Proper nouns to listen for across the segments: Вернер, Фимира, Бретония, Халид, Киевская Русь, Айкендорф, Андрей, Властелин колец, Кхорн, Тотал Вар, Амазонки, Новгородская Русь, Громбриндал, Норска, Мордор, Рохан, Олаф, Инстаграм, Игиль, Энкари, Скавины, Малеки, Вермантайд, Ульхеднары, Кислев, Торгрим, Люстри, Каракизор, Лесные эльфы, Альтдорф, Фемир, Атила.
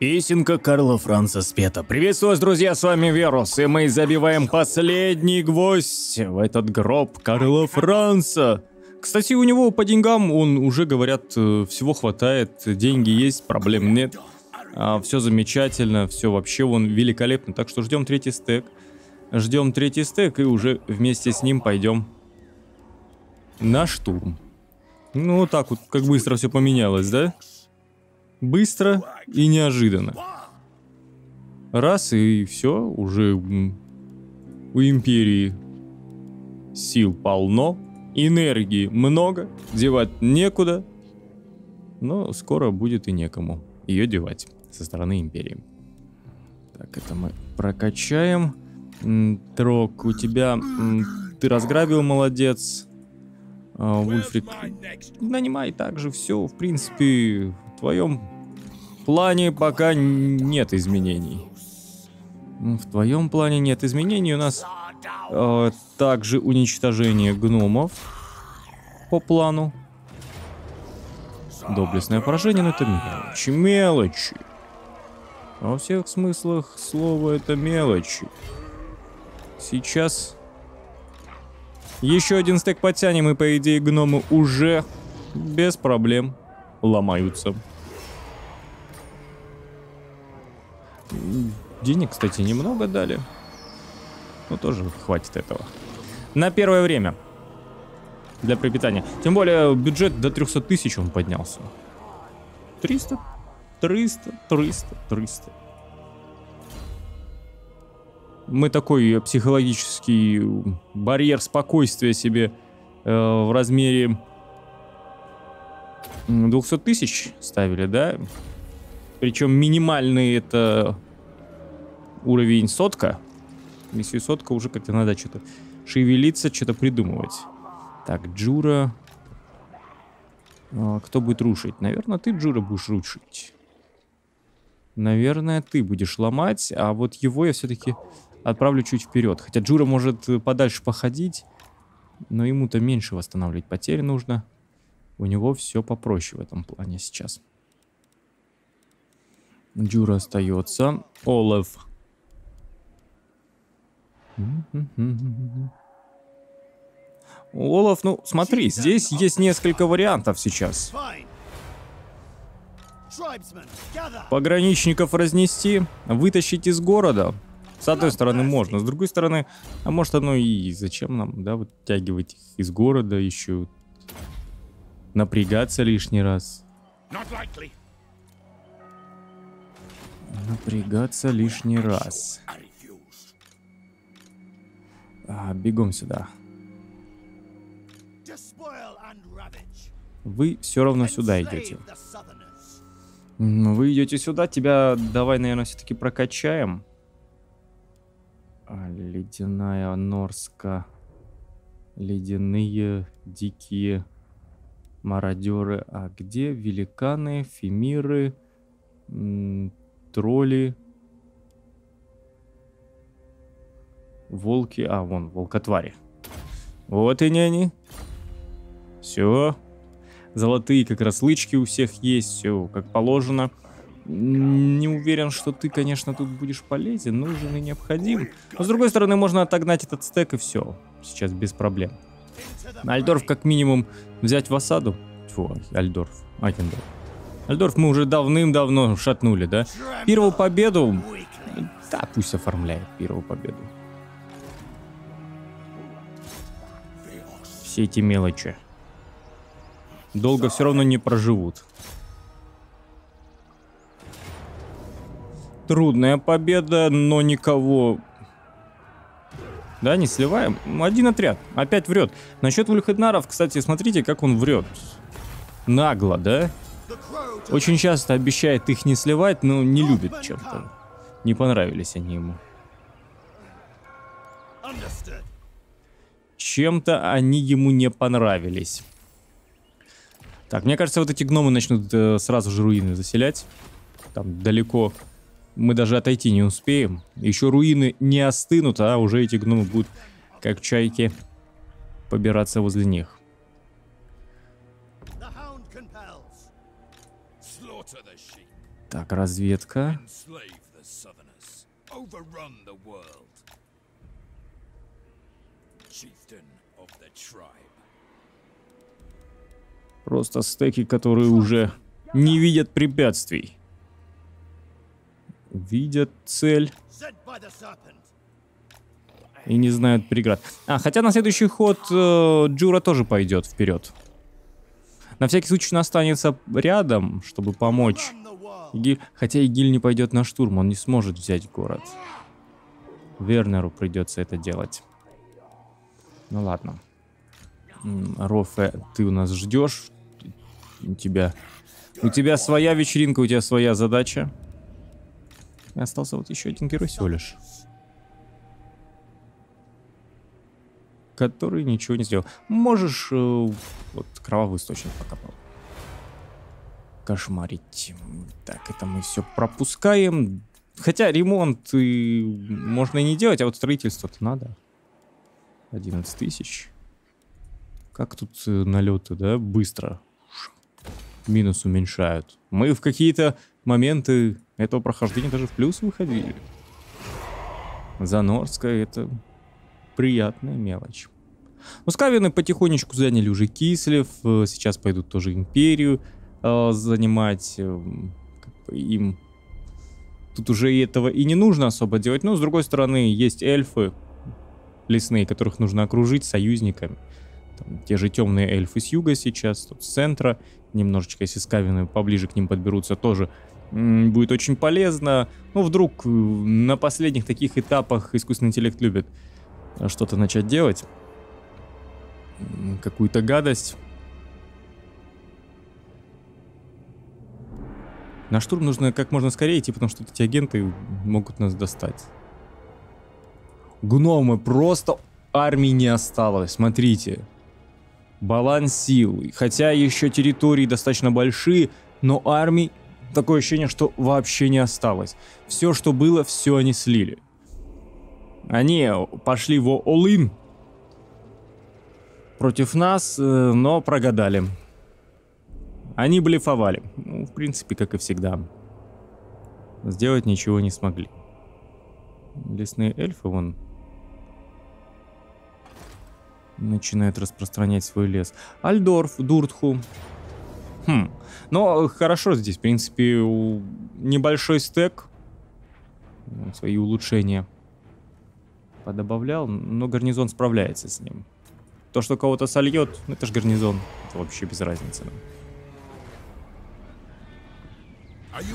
Песенка Карла Франца спета. Приветствую вас, друзья, с вами Верус, и мы забиваем последний гвоздь в этот гроб Карла Франца. Кстати, у него по деньгам, он уже, говорят, всего хватает, деньги есть, проблем нет. Все замечательно, все вообще вон великолепно. Так что ждем третий стек. Ждем третий стек и уже вместе с ним пойдем на штурм. Ну, вот так вот, как быстро все поменялось, да? Быстро и неожиданно. Раз и все, уже у Империи сил полно, энергии много, девать некуда, но скоро будет и некому ее девать со стороны Империи. Так, это мы прокачаем. Трок, у тебя... Ты разграбил, молодец. Вульфрик, нанимай также, все, в принципе... В твоем плане пока нет изменений. В твоем плане нет изменений. У нас также уничтожение гномов по плану. Доблестное поражение, но это мелочи. Мелочи. Во всех смыслах слова это мелочи. Сейчас еще один стек подтянем, и по идее гномы уже без проблем ломаются. Денег, кстати, немного дали. Но тоже хватит этого. На первое время. Для пропитания. Тем более бюджет до 300 тысяч он поднялся. 300, 300, 300, 300. Мы такой психологический барьер спокойствия себе в размере 200 тысяч ставили, да? Причем минимальный это уровень сотка. Если сотка, уже как-то надо что-то шевелиться, что-то придумывать. Так, Джура. Кто будет рушить? Наверное, ты, Джура, будешь рушить. Наверное, ты будешь ломать, а вот его я все-таки отправлю чуть вперед. Хотя Джура может подальше походить, но ему-то меньше восстанавливать потери нужно. У него все попроще в этом плане сейчас. Джура остается. Олаф. Олаф, ну смотри, здесь есть несколько вариантов сейчас. Пограничников разнести, вытащить из города. С одной стороны можно, с другой стороны, а может оно и зачем нам, да, вот тягивать их из города еще, напрягаться лишний раз. Напрягаться лишний раз. Бегом сюда. Вы все равно сюда идете. Вы идете сюда. Тебя давай, наверное, все-таки прокачаем. Ледяная Норска. Ледяные дикие мародеры. А где великаны, фемиры, тролли, волки, а вон волкотвари. Вот и не они. Все. Золотые как раз лычки у всех есть, все как положено. Не уверен, что ты, конечно, тут будешь полезен, нужен и необходим. Но с другой стороны, можно отогнать этот стек и все. Сейчас без проблем. Альтдорф как минимум взять в осаду. Фу, Альтдорф, Айкендорф. Альтдорф мы уже давным-давно шатнули, да? Первую победу... Да, пусть оформляет первую победу. Все эти мелочи. Долго все равно не проживут. Трудная победа, но никого... Да, не сливаем. Один отряд. Опять врет. Насчет ульхеднаров, кстати, смотрите, как он врет. Нагло, да? Очень часто обещает их не сливать, но не любит чем-то. Не понравились они ему. Чем-то они ему не понравились. Так, мне кажется, вот эти гномы начнут сразу же руины заселять. Там далеко. Мы даже отойти не успеем. Еще руины не остынут, а уже эти гномы будут, как чайки, побираться возле них. Так, разведка. Просто стеки, которые уже не видят препятствий. Видят цель. И не знают преград. А, хотя на следующий ход Джура тоже пойдет вперед. На всякий случай он останется рядом, чтобы помочь. Хотя Игиль не пойдет на штурм, он не сможет взять город. Вернеру придется это делать. Ну ладно. Рофе, ты у нас ждешь. У тебя своя вечеринка, у тебя своя задача. И остался вот еще один герой всего лишь. Который ничего не сделал. Можешь... вот кровавый источник покопал. Кошмарить. Так, это мы все пропускаем. Хотя ремонт и можно и не делать, а вот строительство-то надо. 11 тысяч. Как тут налеты, да? Быстро. Минус уменьшают. Мы в какие-то моменты этого прохождения даже в плюс выходили. За Норской это... приятная мелочь. Ну, Скавины потихонечку заняли уже Кислев. Сейчас пойдут тоже Империю занимать. Им тут уже этого и не нужно особо делать. Но, с другой стороны, есть эльфы лесные, которых нужно окружить союзниками. Там, те же темные эльфы с юга сейчас, тут с центра. Немножечко, если Скавины поближе к ним подберутся, тоже будет очень полезно. Ну, вдруг на последних таких этапах искусственный интеллект любит что-то начать делать. Какую-то гадость. На штурм нужно как можно скорее идти, потому что эти агенты могут нас достать. Гномы, просто армии не осталось. Смотрите. Баланс сил. Хотя еще территории достаточно большие, но армии такое ощущение, что вообще не осталось. Все, что было, все они слили. Они пошли в all-in против нас, но прогадали. Они блефовали. Ну, в принципе, как и всегда. Сделать ничего не смогли. Лесные эльфы, вон, начинают распространять свой лес. Альтдорф, Дурдху. Но хорошо здесь, в принципе, небольшой стек. Свои улучшения подобавлял, но гарнизон справляется с ним. То, что кого-то сольет, ну это же гарнизон. Это вообще без разницы.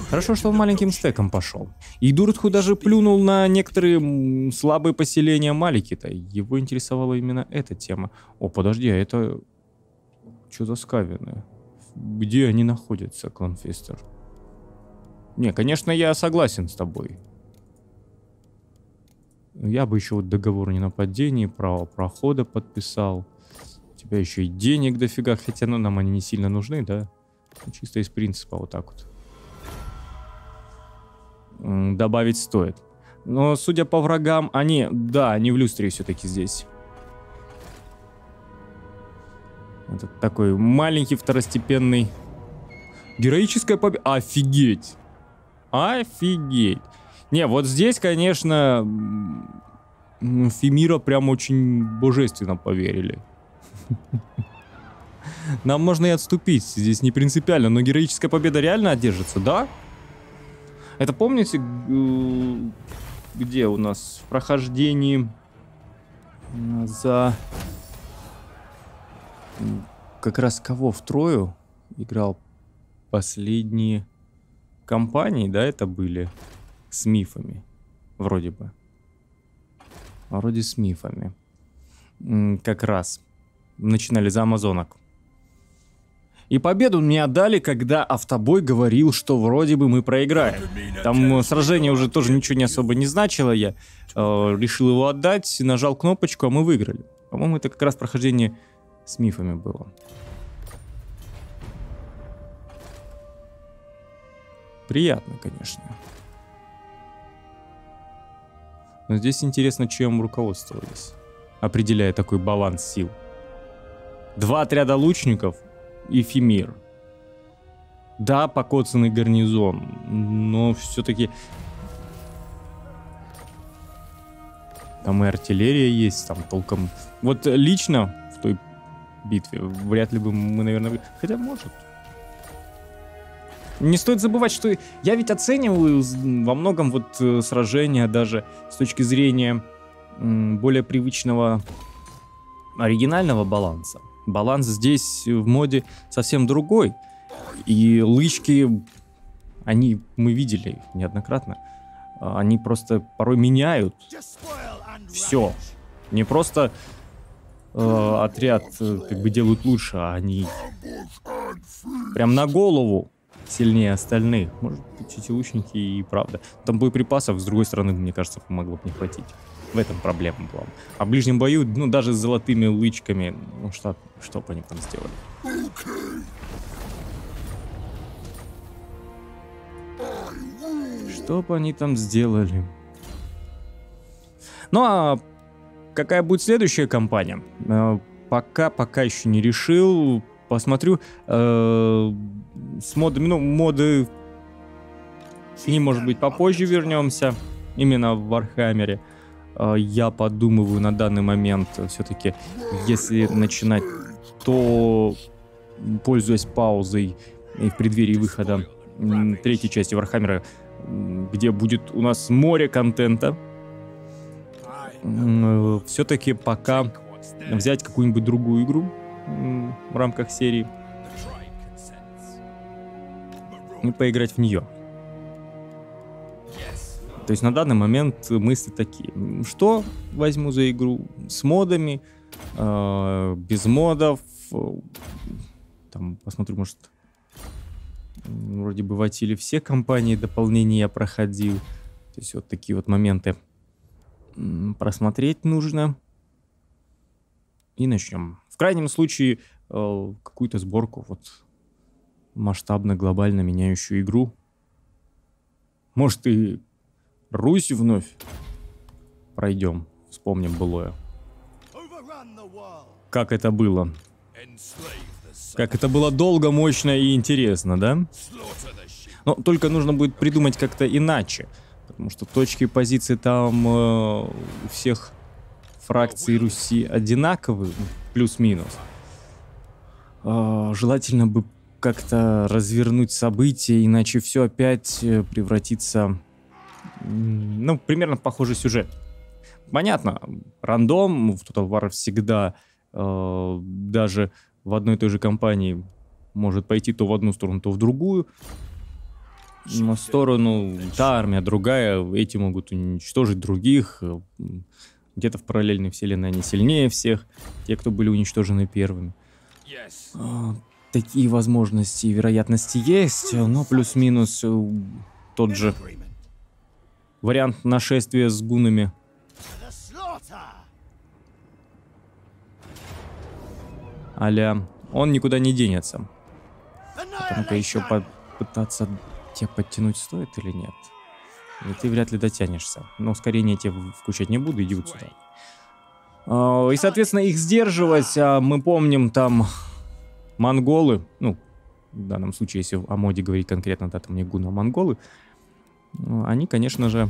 Хорошо, что он маленьким стеком пошел. И Дурдху даже плюнул на некоторые слабые поселения Малеки-то. Его интересовала именно эта тема. О, подожди, а это... что за скавины? Где они находятся, Кланфистер? Не, конечно, я согласен с тобой. Я бы еще вот договор о ненападении, право прохода подписал. У тебя еще и денег дофига, хотя ну, нам они не сильно нужны, да? Чисто из принципа вот так вот. Добавить стоит. Но судя по врагам, они... да, они в люстре все-таки здесь. Это такой маленький второстепенный... героическая победа. Офигеть! Офигеть! Не, вот здесь, конечно, Фемира прям очень божественно поверили. Нам можно и отступить, здесь не принципиально, но героическая победа реально одержится, да? Это помните, где у нас в прохождении за... как раз кого втрою играл последние кампании, да, это были... с мифами. Вроде бы. Вроде с мифами. Как раз. Начинали за амазонок. И победу мне отдали, когда автобой говорил, что вроде бы мы проиграем. Там сражение уже тоже ничего не особо не значило. Я решил его отдать, нажал кнопочку, а мы выиграли. По-моему, это как раз прохождение с мифами было. Приятно, конечно. Но здесь интересно, чем руководствовались, определяя такой баланс сил. Два отряда лучников и Фемир. Да, покоцанный гарнизон, но все-таки... Там и артиллерия есть, там толком... Вот лично в той битве вряд ли бы мы, наверное... Хотя, может... Не стоит забывать, что я ведь оцениваю во многом вот сражения даже с точки зрения более привычного оригинального баланса. Баланс здесь в моде совсем другой. И лычки, они, мы видели их неоднократно, они просто порой меняют все. Не просто отряд как бы делают лучше, а они прям на голову сильнее остальных. Может быть, эти лучники и правда. Там боеприпасов, с другой стороны, мне кажется, помогло бы не хватить. В этом проблема была. А в ближнем бою, ну, даже с золотыми лычками, ну, что бы они там сделали? Okay. Что бы они там сделали? Ну, а какая будет следующая кампания? Пока еще не решил. Посмотрю. С модами, ну, моды... С ним, может быть, попозже вернемся. Именно в Вархаммере. Я подумываю на данный момент все-таки, если начинать, то, пользуясь паузой и в преддверии выхода третьей части Вархаммера, где будет у нас море контента, все-таки пока взять какую-нибудь другую игру в рамках серии и поиграть в нее. То есть на данный момент мысли такие. Что возьму за игру? С модами, без модов. Там посмотрю, может... Вроде бы в Атиле все кампании дополнения я проходил. То есть вот такие вот моменты просмотреть нужно. И начнем. В крайнем случае какую-то сборку, вот масштабно, глобально меняющую игру. Может, и Русь вновь пройдем. Вспомним былое. Как это было. Как это было долго, мощно и интересно, да? Но только нужно будет придумать как-то иначе. Потому что точки и позиции там у всех фракций Руси одинаковые, плюс-минус. Желательно бы как-то развернуть события, иначе все опять превратится... Ну, примерно в похожий сюжет. Понятно, рандом, в Total War всегда даже... В одной и той же компании может пойти то в одну сторону, то в другую. На сторону та армия, другая. Эти могут уничтожить других. Где-то в параллельной вселенной они сильнее всех. Те, кто были уничтожены первыми. Такие возможности и вероятности есть. Но плюс-минус тот же вариант нашествия с гунами. А-ля, он никуда не денется. Потом-ка еще попытаться тебя подтянуть стоит или нет? И ты вряд ли дотянешься. Но ускорение тебе включать не буду, иди вот сюда. И, соответственно, их сдерживать, мы помним, там монголы, ну, в данном случае, если о моде говорить конкретно, да, там не гуны, а монголы, они, конечно же,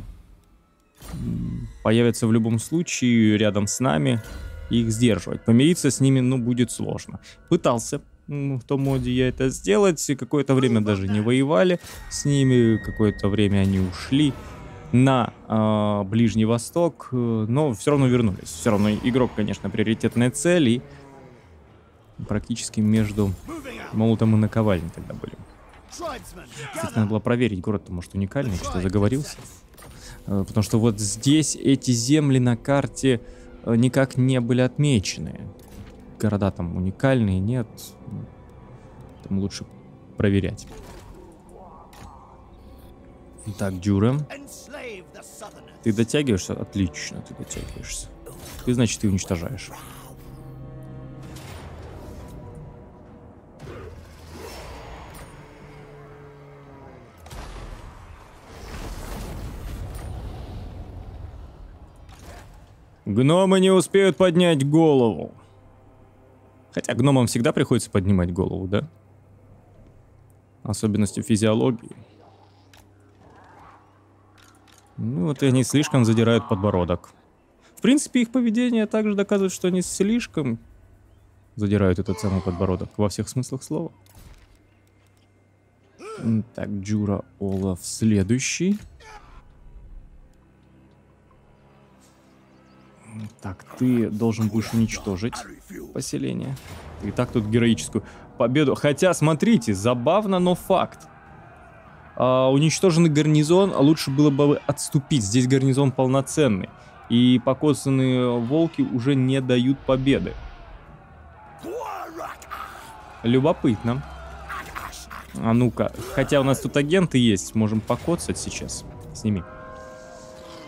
появятся в любом случае рядом с нами. Их сдерживать. Помириться с ними, ну, будет сложно. Пытался в том моде я это сделать. Какое-то время даже не воевали с ними. Какое-то время они ушли на Ближний Восток. Но все равно вернулись. Все равно игрок, конечно, приоритетная цель. И практически между молотом и наковальней тогда были. Кстати, надо было проверить. Город-то, может, уникальный. Что заговорился? Потому что вот здесь эти земли на карте... никак не были отмечены. Города там уникальные, нет. Там лучше проверять. Так, Джура. Ты дотягиваешься? Отлично, ты дотягиваешься. Ты, значит, ты уничтожаешь. Гномы не успеют поднять голову. Хотя гномам всегда приходится поднимать голову, да? особенности физиологии. Ну вот и они слишком задирают подбородок. В принципе, их поведение также доказывает, что они слишком задирают этот самый подбородок во всех смыслах слова. Так, Джура, Олаф, следующий. Так, ты должен будешь уничтожить поселение. И так тут героическую победу. Хотя, смотрите, забавно, но факт. Уничтоженный гарнизон, лучше было бы отступить. Здесь гарнизон полноценный. И покоцанные волки уже не дают победы. Любопытно. А ну-ка. Хотя у нас тут агенты есть. Можем покоцать сейчас. С ними.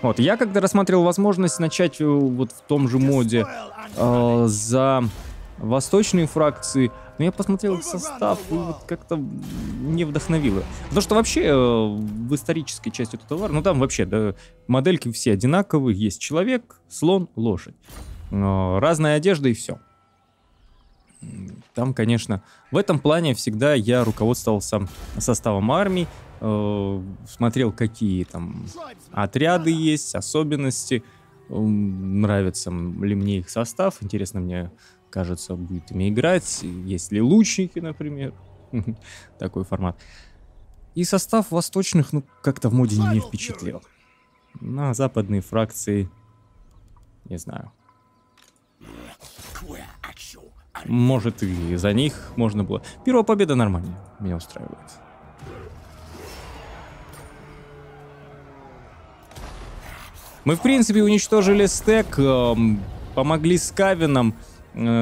Вот, я когда рассматривал возможность начать вот в том же моде за восточные фракции, но я посмотрел их состав и вот как-то не вдохновило. Потому что вообще в исторической части этого товара, ну там вообще да, модельки все одинаковые, есть человек, слон, лошадь. Разная одежда и все. Там, конечно, в этом плане всегда я руководствовался составом армии, смотрел, какие там отряды есть, особенности, нравится ли мне их состав, интересно мне, кажется, будет ими играть, есть ли лучники, например, такой формат. И состав восточных, ну, как-то в моде не впечатлил. На западные фракции, не знаю. Может, и за них можно было. Первая победа нормально, меня устраивает. Мы, в принципе, уничтожили стек, помогли скавинам,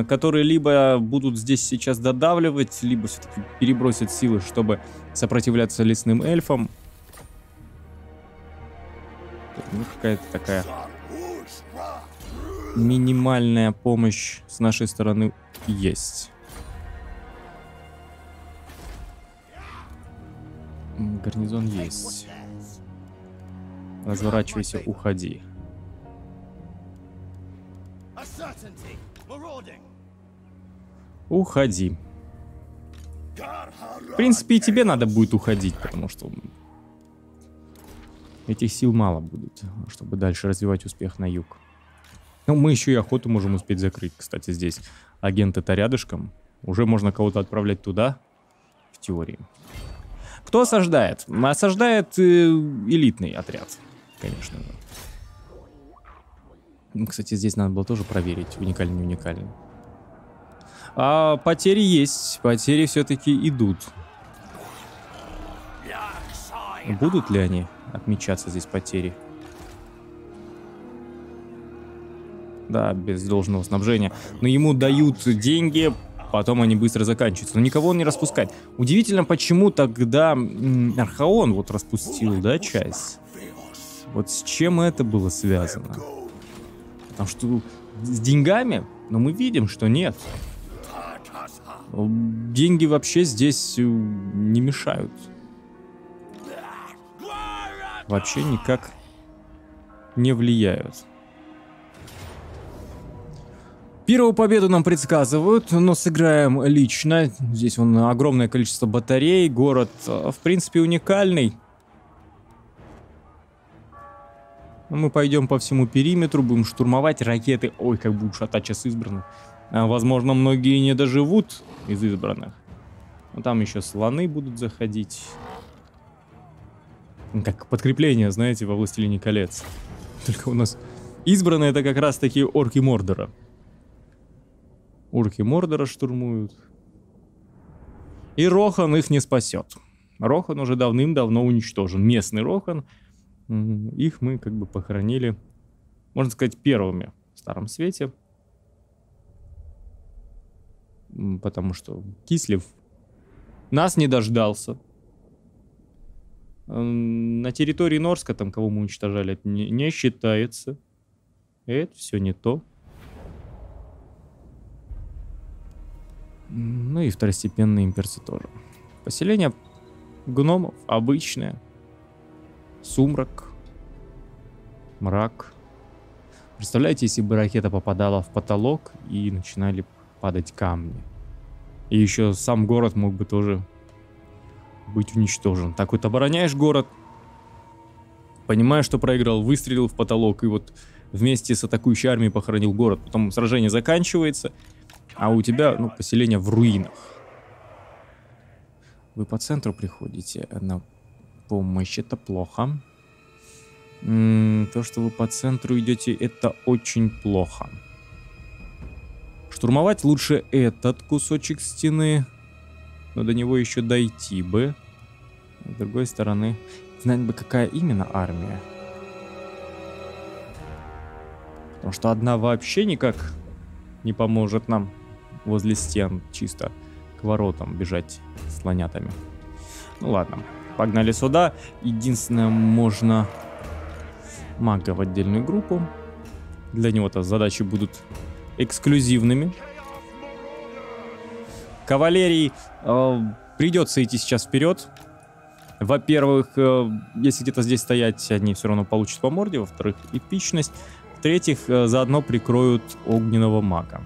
которые либо будут здесь сейчас додавливать, либо все-таки перебросят силы, чтобы сопротивляться лесным эльфам. Ну, какая-то такая минимальная помощь с нашей стороны есть. Гарнизон есть. Разворачивайся, уходи. Уходи. В принципе, и тебе надо будет уходить, потому что этих сил мало будет, чтобы дальше развивать успех на юг. Ну, мы еще и охоту можем успеть закрыть, кстати, здесь. Агенты-то рядышком. Уже можно кого-то отправлять туда, в теории. Кто осаждает? Осаждает элитный отряд, конечно же. Кстати, здесь надо было тоже проверить, уникально, не уникально. А потери есть, потери все-таки идут. Будут ли они отмечаться здесь потери? Да, без должного снабжения. Но ему дают деньги, потом они быстро заканчиваются. Но никого он не распускает. Удивительно, почему тогда Архаон вот распустил, да, часть. Вот с чем это было связано? Потому что с деньгами, но мы видим, что нет. Деньги вообще здесь не мешают. Вообще никак не влияют. Первую победу нам предсказывают, но сыграем лично. Здесь вон огромное количество батарей. Город, в принципе, уникальный. Мы пойдем по всему периметру, будем штурмовать ракеты. Ой, как будут шатать сейчас избранных. Возможно, многие не доживут из избранных. Но там еще слоны будут заходить. Как подкрепление, знаете, во «Властелине колец». Только у нас избранные — это как раз такие орки Мордора. Орки Мордора штурмуют. И Рохан их не спасет. Рохан уже давным-давно уничтожен. Местный Рохан. Их мы как бы похоронили, можно сказать, первыми в Старом Свете. Потому что Кислев нас не дождался. На территории Норска, там кого мы уничтожали, это не считается. Это все не то. Ну и второстепенные имперцы тоже. Поселение гномов обычное. Сумрак. Мрак. Представляете, если бы ракета попадала в потолок и начинали падать камни. И еще сам город мог бы тоже быть уничтожен. Так вот, обороняешь город, понимаешь, что проиграл, выстрелил в потолок, и вот вместе с атакующей армией похоронил город. Потом сражение заканчивается, а у тебя, ну, поселение в руинах. Вы по центру приходите на помощь, это плохо. То, что вы по центру идете, это очень плохо. Штурмовать лучше этот кусочек стены, но до него еще дойти бы. С другой стороны, знать бы, какая именно армия. Потому что одна вообще никак не поможет нам возле стен чисто к воротам бежать слонятами. Ну ладно, погнали сюда. Единственное, можно мага в отдельную группу. Для него-то задачи будут эксклюзивными. Кавалерии придется идти сейчас вперед. Во-первых, если где-то здесь стоять, они все равно получат по морде. Во-вторых, эпичность. В-третьих, заодно прикроют огненного мага.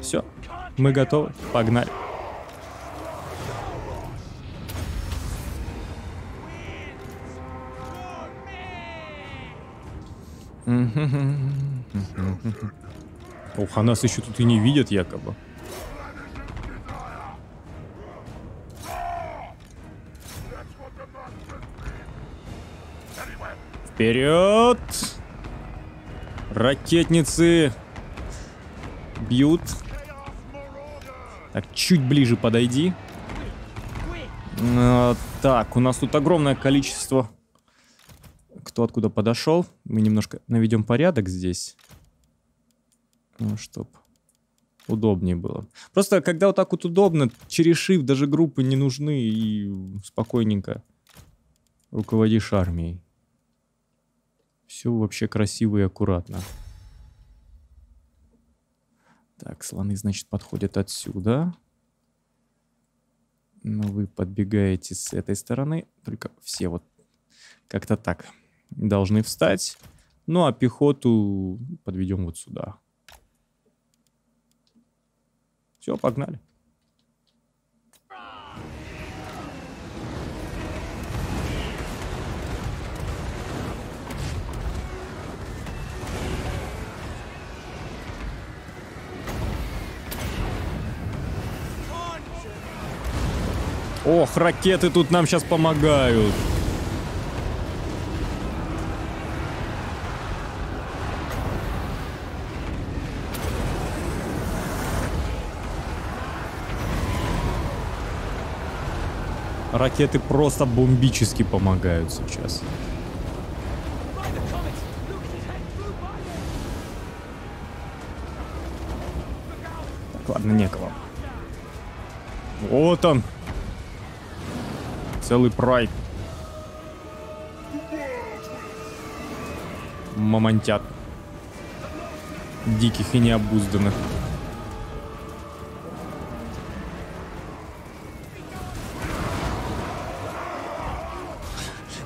Все, мы готовы. Погнали. Ох, а нас еще тут и не видят, якобы. Вперед! Ракетницы бьют. Так, чуть ближе подойди. Так, у нас тут огромное количество... Кто откуда подошел. Мы немножко наведем порядок здесь. Ну, чтоб удобнее было. Просто, когда вот так вот удобно, через shift даже группы не нужны, и спокойненько руководишь армией. Все вообще красиво и аккуратно. Так, слоны, значит, подходят отсюда. Но вы подбегаете с этой стороны. Только все вот как-то так должны встать. Ну, а пехоту подведем вот сюда. Все, погнали. Ох, ракеты тут нам сейчас помогают. Ракеты просто бомбически помогают сейчас. Так, ладно, некого. Вот он. Целый прайд. Мамонтят. Диких и необузданных.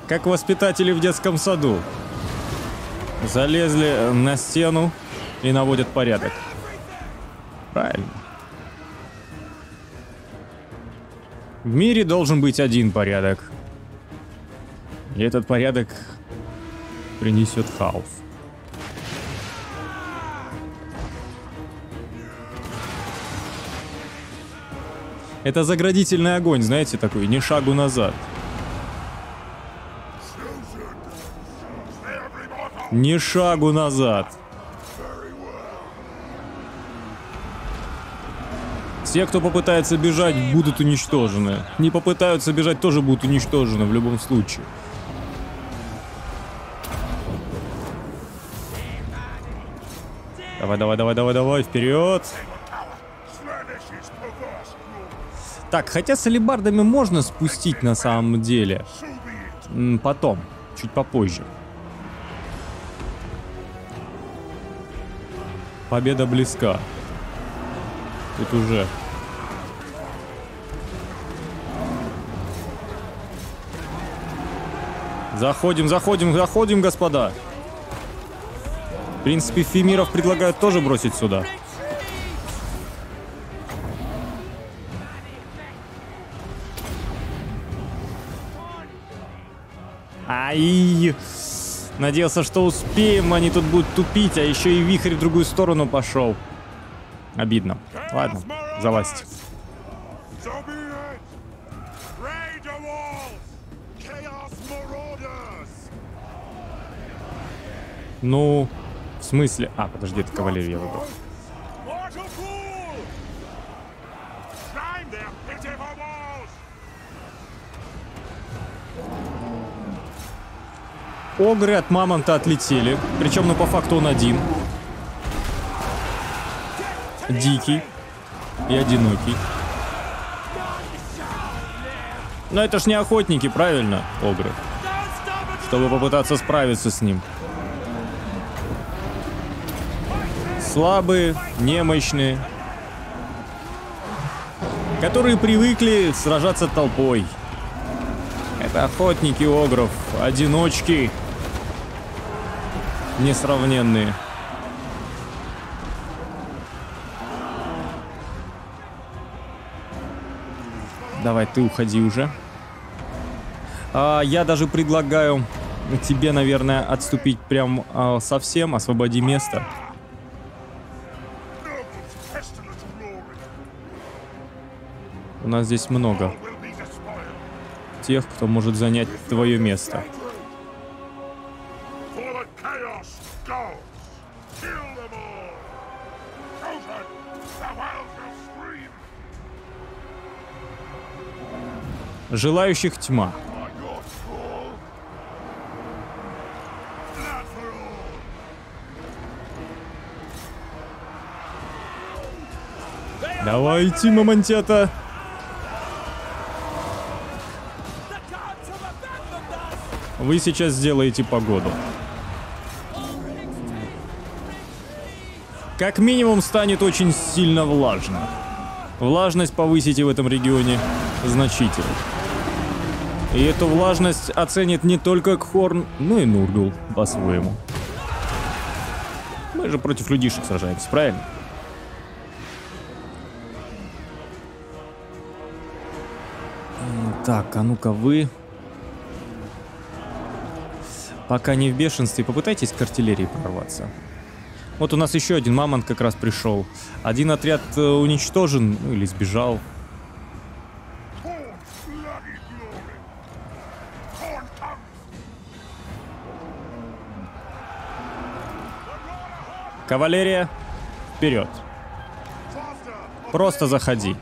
Как воспитатели в детском саду. Залезли на стену и наводят порядок. Правильно. В мире должен быть один порядок. И этот порядок принесет хаос. Это заградительный огонь, знаете, такой, ни шагу назад. Ни шагу назад. Все, кто попытается бежать, будут уничтожены. Не попытаются бежать, тоже будут уничтожены в любом случае. Давай, давай, давай, давай, давай, вперед. Так, хотя с алебардами можно спустить на самом деле. Потом, чуть попозже. Победа близка. Тут уже. Заходим, заходим, заходим, господа. В принципе, фемиров предлагают тоже бросить сюда. Ай! Надеялся, что успеем, они тут будут тупить, а еще и вихрь в другую сторону пошел. Обидно. Ладно, залазьте. Ну, в смысле... А, подожди, это кавалерия выбрал. Огры от мамонта отлетели. Причем, ну, по факту он один. Дикий. И одинокий. Но это ж не охотники, правильно, огры? Чтобы попытаться справиться с ним. Слабые, немощные. Которые привыкли сражаться толпой. Это охотники огров. Одиночки. Несравненные. Давай, ты уходи уже. Я даже предлагаю тебе, наверное, отступить прям совсем. Освободи место. У нас здесь много тех, кто может занять твое место. Желающих тьма. Давайте, мамонтята. Вы сейчас сделаете погоду. Как минимум станет очень сильно влажно. Влажность повысите в этом регионе значительно. И эту влажность оценит не только Кхорн, но и Нургул по-своему. Мы же против людишек сражаемся, правильно? Так, а ну-ка вы... Пока не в бешенстве, попытайтесь к артиллерии прорваться. Вот у нас еще один мамонт как раз пришел. Один отряд уничтожен, ну или сбежал. Кавалерия, вперед. Просто заходи.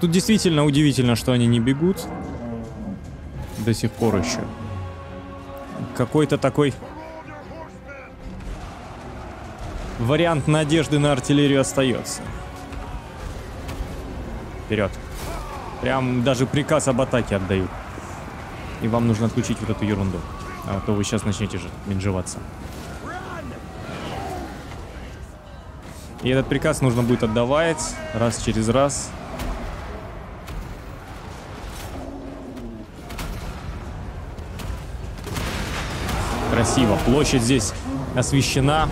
Тут действительно удивительно, что они не бегут. До сих пор еще. Какой-то такой... Вариант надежды на артиллерию остается. Вперед. Прям даже приказ об атаке отдают. И вам нужно отключить вот эту ерунду. А то вы сейчас начнете же менжеваться. И этот приказ нужно будет отдавать раз через раз. Красиво. Площадь здесь освещена.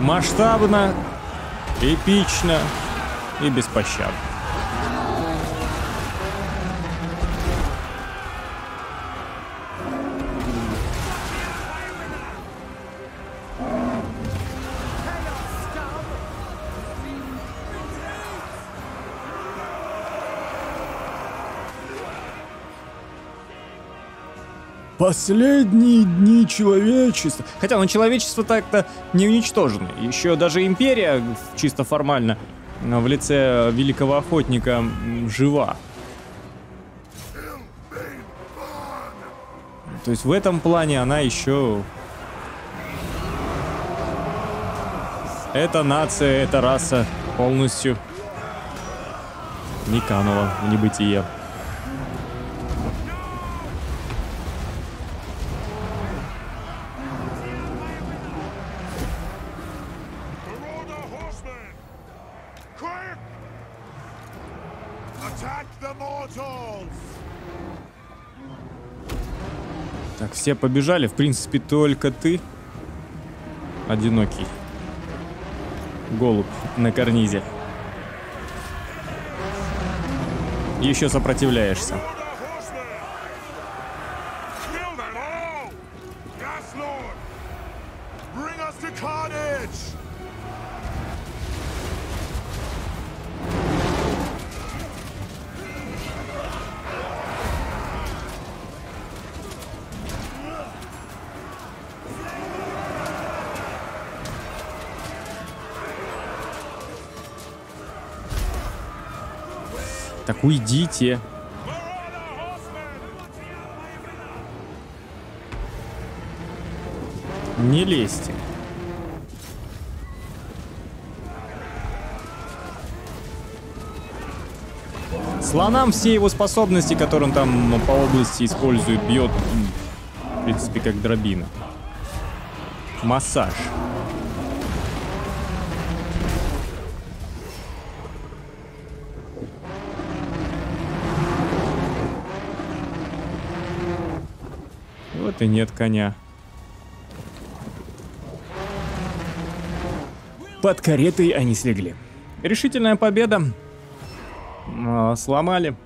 Масштабно, эпично и беспощадно. Последние дни человечества. Хотя, ну, человечество так-то не уничтожено. Еще даже империя, чисто формально, в лице великого охотника жива. То есть в этом плане она еще... Это нация, это раса полностью не канула в небытие. Так, все побежали. В принципе, только ты одинокий. Голубь на карнизе. Еще сопротивляешься. Уйдите. Не лезьте. Слонам все его способности, которые он там по области использует, бьет, в принципе, как дробина. Массаж. И нет коня. Под каретой они слегли. Решительная победа. Сломали.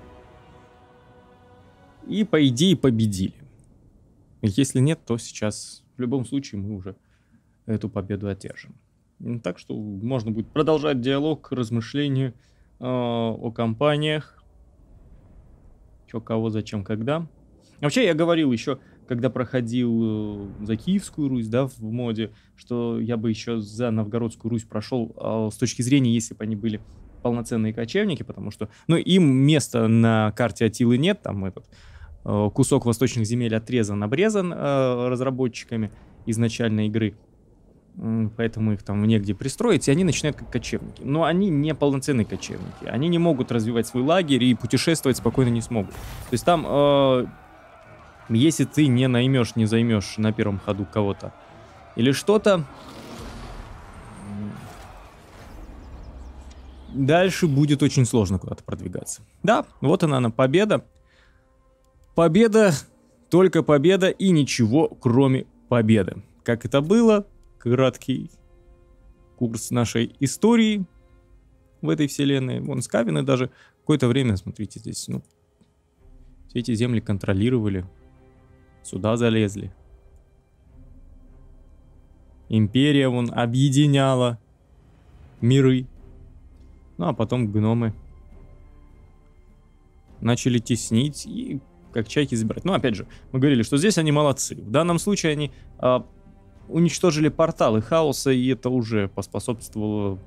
И по идее победили. Если нет, то сейчас в любом случае мы уже эту победу одержим. Так что можно будет продолжать диалог, размышления о компаниях. Чё, кого, зачем, когда. Вообще я говорил еще... когда проходил за Киевскую Русь, да, в моде, что я бы еще за Новгородскую Русь прошел с точки зрения, если бы они были полноценные кочевники, потому что, ну, им места на карте Атилы нет, там этот кусок восточных земель отрезан, обрезан разработчиками изначальной игры, поэтому их там негде пристроить, и они начинают как кочевники. Но они не полноценные кочевники, они не могут развивать свой лагерь и путешествовать спокойно не смогут. То есть там... Если ты не наймешь, не займешь на первом ходу кого-то или что-то, дальше будет очень сложно куда-то продвигаться. Да, вот она победа. Победа, только победа и ничего кроме победы. Как это было, краткий курс нашей истории в этой вселенной. Вон Скавины даже какое-то время, смотрите, здесь, ну, все эти земли контролировали. Сюда залезли. Империя, вон, объединяла миры. Ну, а потом гномы начали теснить и как чайки забирать. Ну, опять же, мы говорили, что здесь они молодцы. В данном случае они уничтожили порталы хаоса, и это уже поспособствовало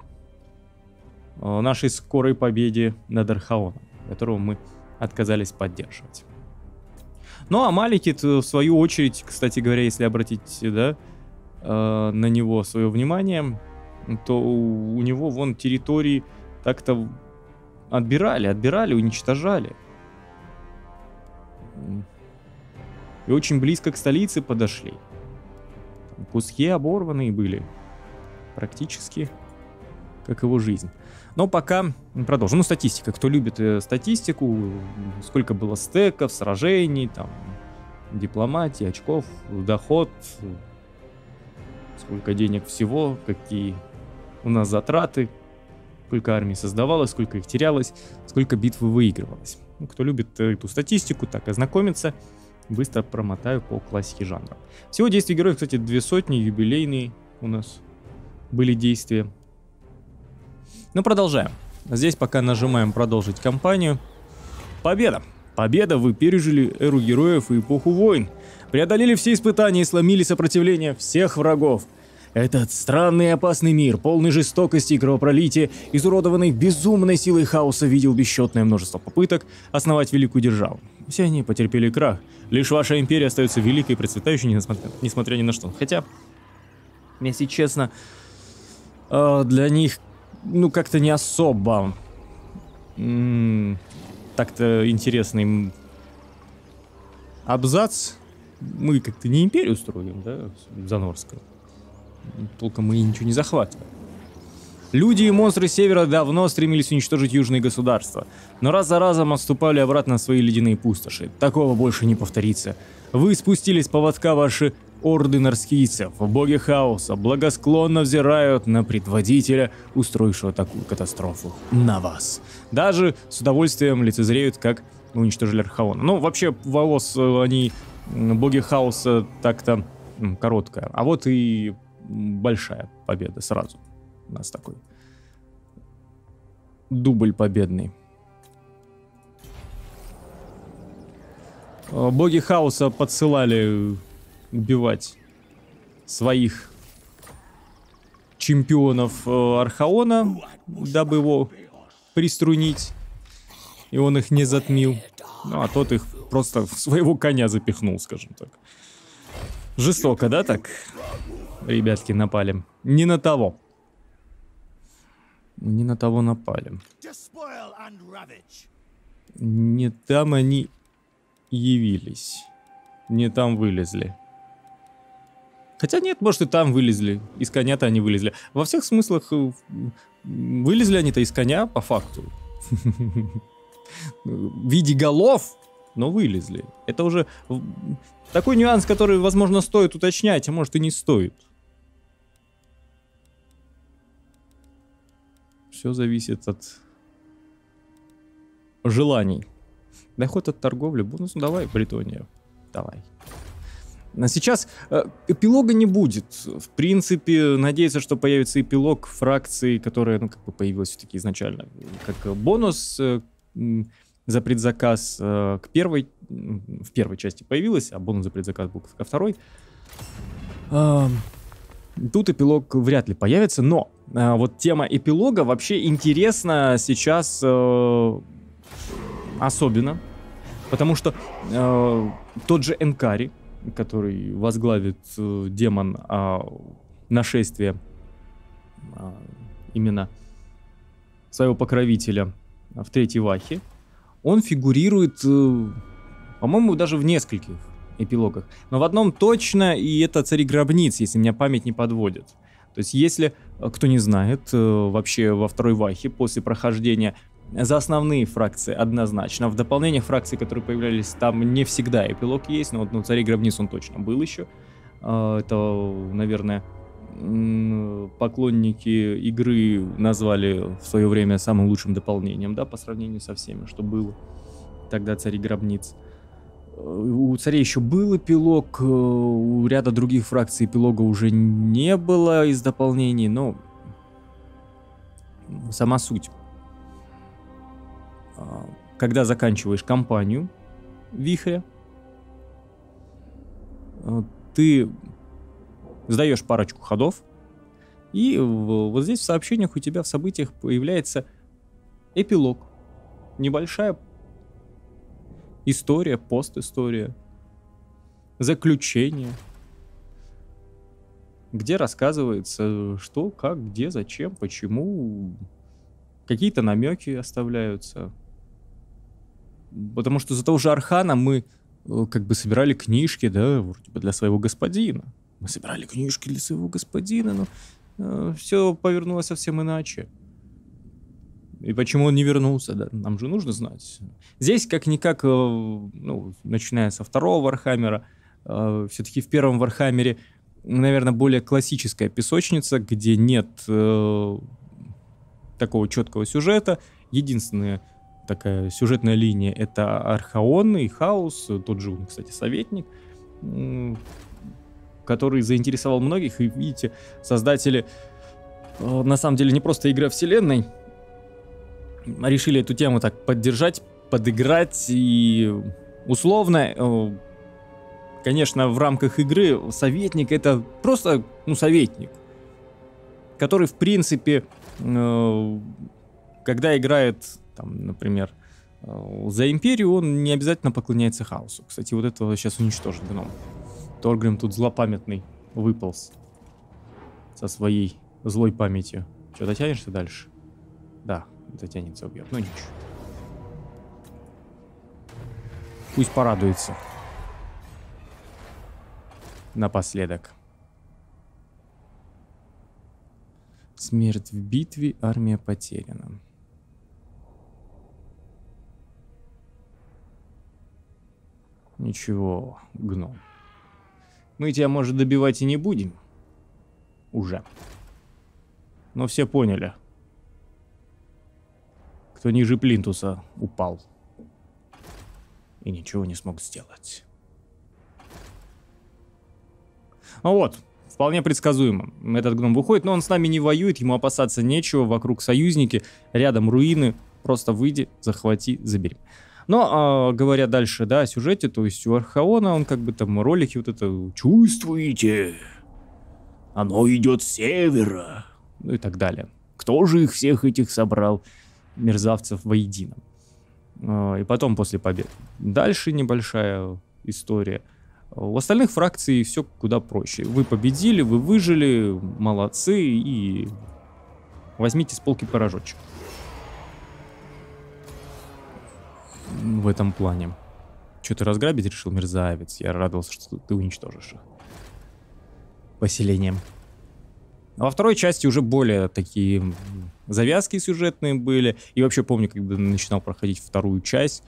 нашей скорой победе над Архаоном, которого мы отказались поддерживать. Ну, а Малеки, в свою очередь, кстати говоря, если обратить, да, на него свое внимание, то у него, вон, территории так-то отбирали, уничтожали. И очень близко к столице подошли. Там куски оборванные были. Практически как его жизнь. Но пока продолжим. Ну, статистика. Кто любит статистику, сколько было стеков, сражений, там, дипломатии, очков, доход, сколько денег всего, какие у нас затраты, сколько армий создавалось, сколько их терялось, сколько битв выигрывалось. Ну, кто любит эту статистику, так ознакомиться. Быстро промотаю по классике жанра. Всего действий героев, кстати, 200, юбилейные у нас были действия. Ну, продолжаем. Здесь пока нажимаем «Продолжить кампанию». Победа! Победа! Вы пережили эру героев и эпоху войн. Преодолели все испытания и сломили сопротивление всех врагов. Этот странный и опасный мир, полный жестокости и кровопролития, изуродованный безумной силой хаоса, видел бесчетное множество попыток основать великую державу. Все они потерпели крах. Лишь ваша империя остается великой и процветающей, несмотря ни на что. Хотя, если честно, для них, ну, как-то не особо так-то интересный абзац. Мы как-то не империю строим, да, за Норской. Только мы ничего не захватываем. Люди и монстры севера давно стремились уничтожить южные государства, но раз за разом отступали обратно на свои ледяные пустоши. Такого больше не повторится. Вы спустились с поводка ваши орды норскийцев, боги хаоса благосклонно взирают на предводителя, устроившего такую катастрофу, на вас. Даже с удовольствием лицезреют, как уничтожили Архаона. Ну, вообще, волос они, боги хаоса, так-то короткая, а вот и большая победа сразу. У нас такой дубль победный. Боги хаоса подсылали убивать своих чемпионов Архаона, дабы его приструнить, и он их не затмил. Ну, а тот их просто в своего коня запихнул, скажем так. Жестоко, да, так? Ребятки, напали. Не на того. Не на того напали. Не там они явились. Не там вылезли. Хотя нет, может, и там вылезли. Из коня-то они вылезли. Во всех смыслах вылезли они-то из коня, по факту. В виде голов, но вылезли. Это уже такой нюанс, который, возможно, стоит уточнять, а может и не стоит. Все зависит от желаний. Доход от торговли, бонус, ну давай, Бретония, давай. А сейчас эпилога не будет. В принципе, надеется, что появится эпилог фракции, которая, ну, как бы появилась все-таки изначально, как бонус за предзаказ к первой, в первой части появилась, а бонус за предзаказ был ко второй. Тут эпилог вряд ли появится, но вот тема эпилога вообще интересна сейчас особенно, потому что тот же Энкари, который возглавит демон нашествия именно своего покровителя в третьей вахе, он фигурирует, по-моему, даже в нескольких эпилогах. Но в одном точно, и это Царь-Гробниц, если меня память не подводит. То есть, если кто не знает, вообще во второй вахе после прохождения за основные фракции однозначно. В дополнениях фракций, которые появлялись, там не всегда эпилог есть, но вот ну, Царь-Гробниц он точно был еще. Это, наверное, поклонники игры назвали в свое время самым лучшим дополнением, да, по сравнению со всеми, что было тогда Царь-Гробниц. У царей еще был эпилог, у ряда других фракций эпилога уже не было из дополнений, но сама суть. Когда заканчиваешь кампанию вихря, ты сдаешь парочку ходов, и вот здесь в сообщениях у тебя в событиях появляется эпилог, небольшая история, постистория, заключение, где рассказывается, что, как, где, зачем, почему. Какие-то намеки оставляются. Потому что за того же Архана мы как бы собирали книжки, да, типа для своего господина. Мы собирали книжки для своего господина, но все повернулось совсем иначе. И почему он не вернулся, да? Нам же нужно знать. Здесь, как-никак, ну, начиная со второго Вархаммера, все-таки в первом Вархаммере, наверное, более классическая песочница, где нет такого четкого сюжета. Единственная такая сюжетная линия — это Архаон и Хаос, тот же, кстати, советник, который заинтересовал многих. И, видите, создатели, на самом деле, не просто игра вселенной, решили эту тему так поддержать, подыграть. И условно, конечно, в рамках игры советник — это просто, ну, советник, который, в принципе, когда играет, там, например, За Империю он не обязательно поклоняется хаосу. Кстати, вот этого сейчас уничтожит гном. Торгрим тут злопамятный выполз со своей злой памятью. Че, дотянешься дальше? Да, дотянется, убьет. Ну ничего. Пусть порадуется. Напоследок. Смерть в битве, армия потеряна. Ничего, гном. Мы тебя, может, добивать и не будем. Уже. Но все поняли. Кто ниже плинтуса упал. И ничего не смог сделать. Ну вот, вполне предсказуемо. Этот гном выходит, но он с нами не воюет, ему опасаться нечего. Вокруг союзники, рядом руины. Просто выйди, захвати, забери. Но, говоря дальше, да, о сюжете, то есть у Архаона, он как бы там ролики вот это «Чувствуете? Оно идет с севера!» Ну и так далее. Кто же их всех этих собрал, мерзавцев, воедино? И потом после побед. Дальше небольшая история. У остальных фракций все куда проще. Вы победили, вы выжили, молодцы, и возьмите с полки пирожочек. В этом плане. Что, ты разграбить решил, мерзавец? Я радовался, что ты уничтожишь их. Поселением. А во второй части уже более такие завязки сюжетные были. И вообще помню, когда начинал проходить вторую часть,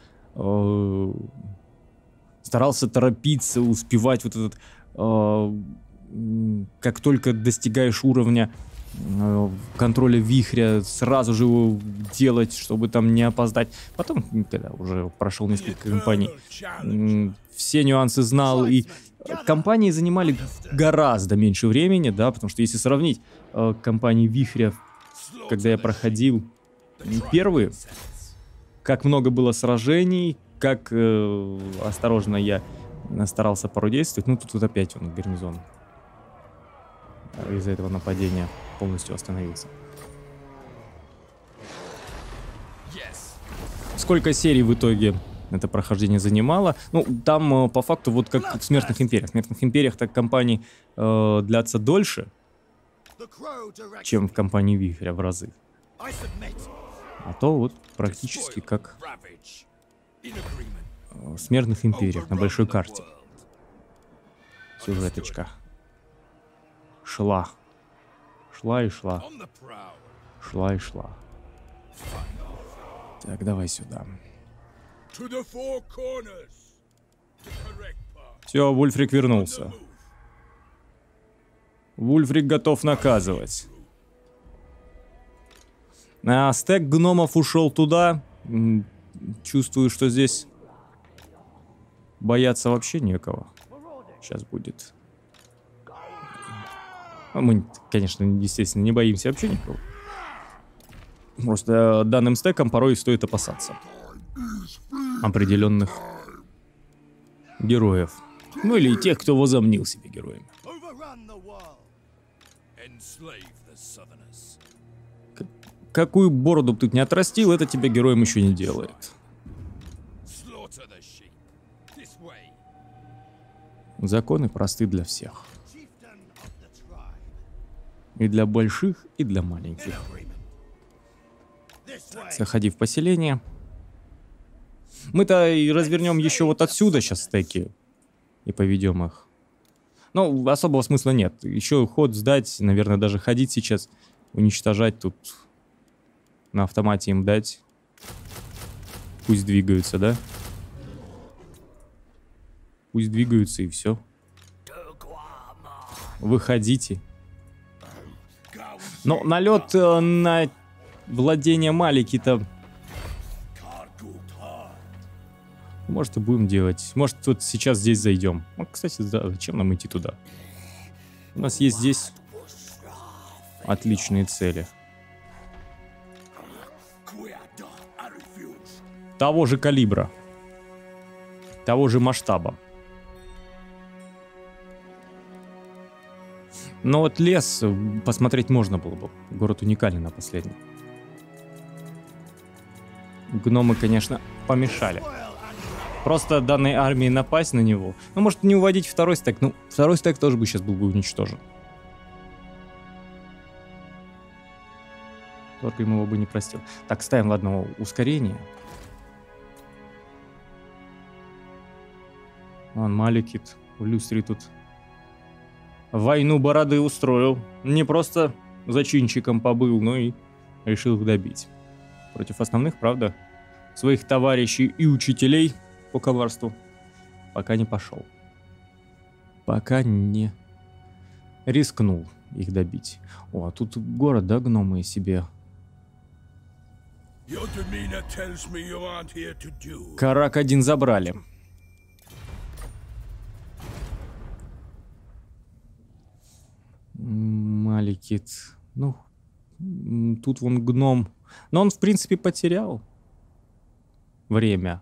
старался торопиться, успевать вот этот... Как только достигаешь уровня контроля вихря, сразу же его делать, чтобы там не опоздать. Потом, когда уже прошел несколько компаний, все нюансы знал, и компании занимали гораздо меньше времени, да, потому что если сравнить компании вихря, когда я проходил первые, как много было сражений, как осторожно я старался порой действовать. Ну, тут вот опять он, гарнизон, из-за этого нападения полностью остановился. Сколько серий в итоге это прохождение занимало? Ну, там по факту вот как в Смертных Империях. В Смертных Империях так компании длятся дольше, чем в компании Вихря в разы. А то вот практически как в Смертных Империях на большой карте. Сюжеточка. Шла. Шла и шла. Шла и шла. Так, давай сюда. Все, Вульфрик вернулся. Вульфрик готов наказывать. А стек гномов ушел туда. Чувствую, что здесь бояться вообще некого. Сейчас будет. Мы, конечно, естественно, не боимся вообще никого. Просто данным стеком порой стоит опасаться определенных героев. Ну или тех, кто возомнил себе героями. Какую бороду бы ты не отрастил, это тебя героем еще не делает. Законы просты для всех. И для больших, и для маленьких. Заходи в поселение. Мы-то и развернем еще вот отсюда сейчас стеки. И поведем их. Но особого смысла нет. Еще ход сдать, наверное, даже ходить сейчас. Уничтожать тут. На автомате им дать. Пусть двигаются, да? Пусть двигаются, и все. Выходите. Но налет на владение Малеки-то... Может, и будем делать. Может, тут сейчас здесь зайдем. Ну, кстати, да, зачем нам идти туда? У нас есть здесь отличные цели. Того же калибра. Того же масштаба. Но вот лес посмотреть можно было бы. Город уникален на последний. гномы, конечно, помешали. Просто данной армии напасть на него. Ну, может, не уводить второй стек. Ну, второй стек тоже бы сейчас был бы уничтожен. Только ему его бы не простил. Так, ставим, ладно, ускорение. Вон Малекит, Люстри тут. Войну бороды устроил. Не просто зачинщиком побыл, но и решил их добить. Против основных, правда, своих товарищей и учителей по коварству пока не пошел. Пока не рискнул их добить. О, а тут город, да, гномы себе. Карак один забрали. Малекит. Ну, тут вон гном. Но он, в принципе, потерял время.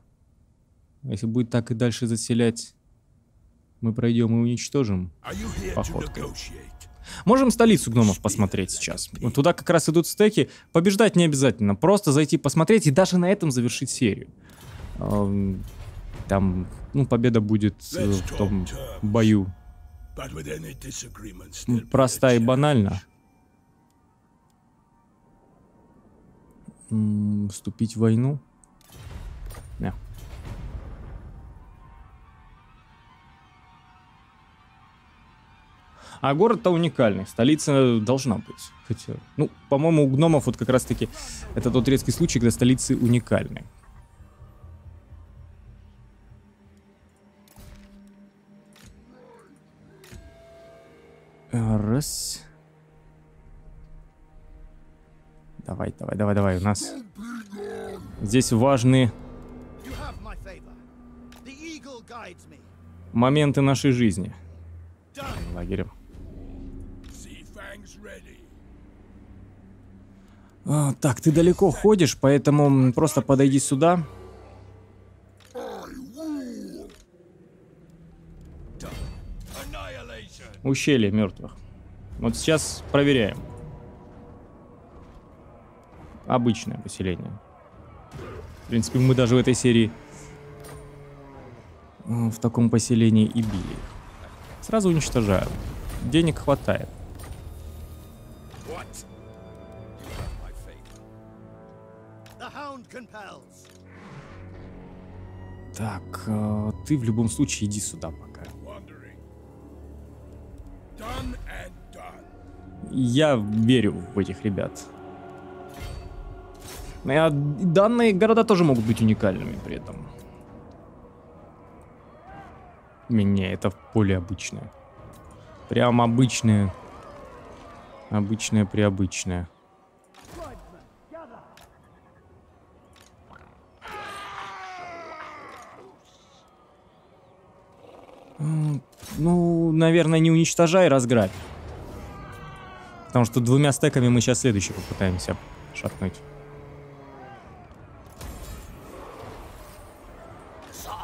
Если будет так и дальше заселять, мы пройдем и уничтожим походкой. Можем столицу гномов посмотреть сейчас. Туда как раз идут стеки. Побеждать не обязательно. Просто зайти посмотреть и даже на этом завершить серию. Там, ну, победа будет в том бою. Проста и банально. Вступить в войну? Нет. А город-то уникальный, столица должна быть. Хотя, ну, по-моему, у гномов вот как раз-таки это тот редкий случай, когда столицы уникальны. Раз. Давай, давай, давай, давай, у нас здесь важны моменты нашей жизни. Лагерем. А, так, ты далеко ходишь, поэтому просто подойди сюда. Ущелье мертвых. Вот сейчас проверяем. Обычное поселение. В принципе, мы даже в этой серии в таком поселении и били. Сразу уничтожаем. Денег хватает. Так, ты в любом случае иди сюда пока. Я верю в этих ребят. Данные города тоже могут быть уникальными при этом. Меня это поле обычное. Прям обычное. Обычное-преобычное. Ну, наверное, не уничтожай, разграбь. Потому что двумя стеками мы сейчас следующего попытаемся шатнуть.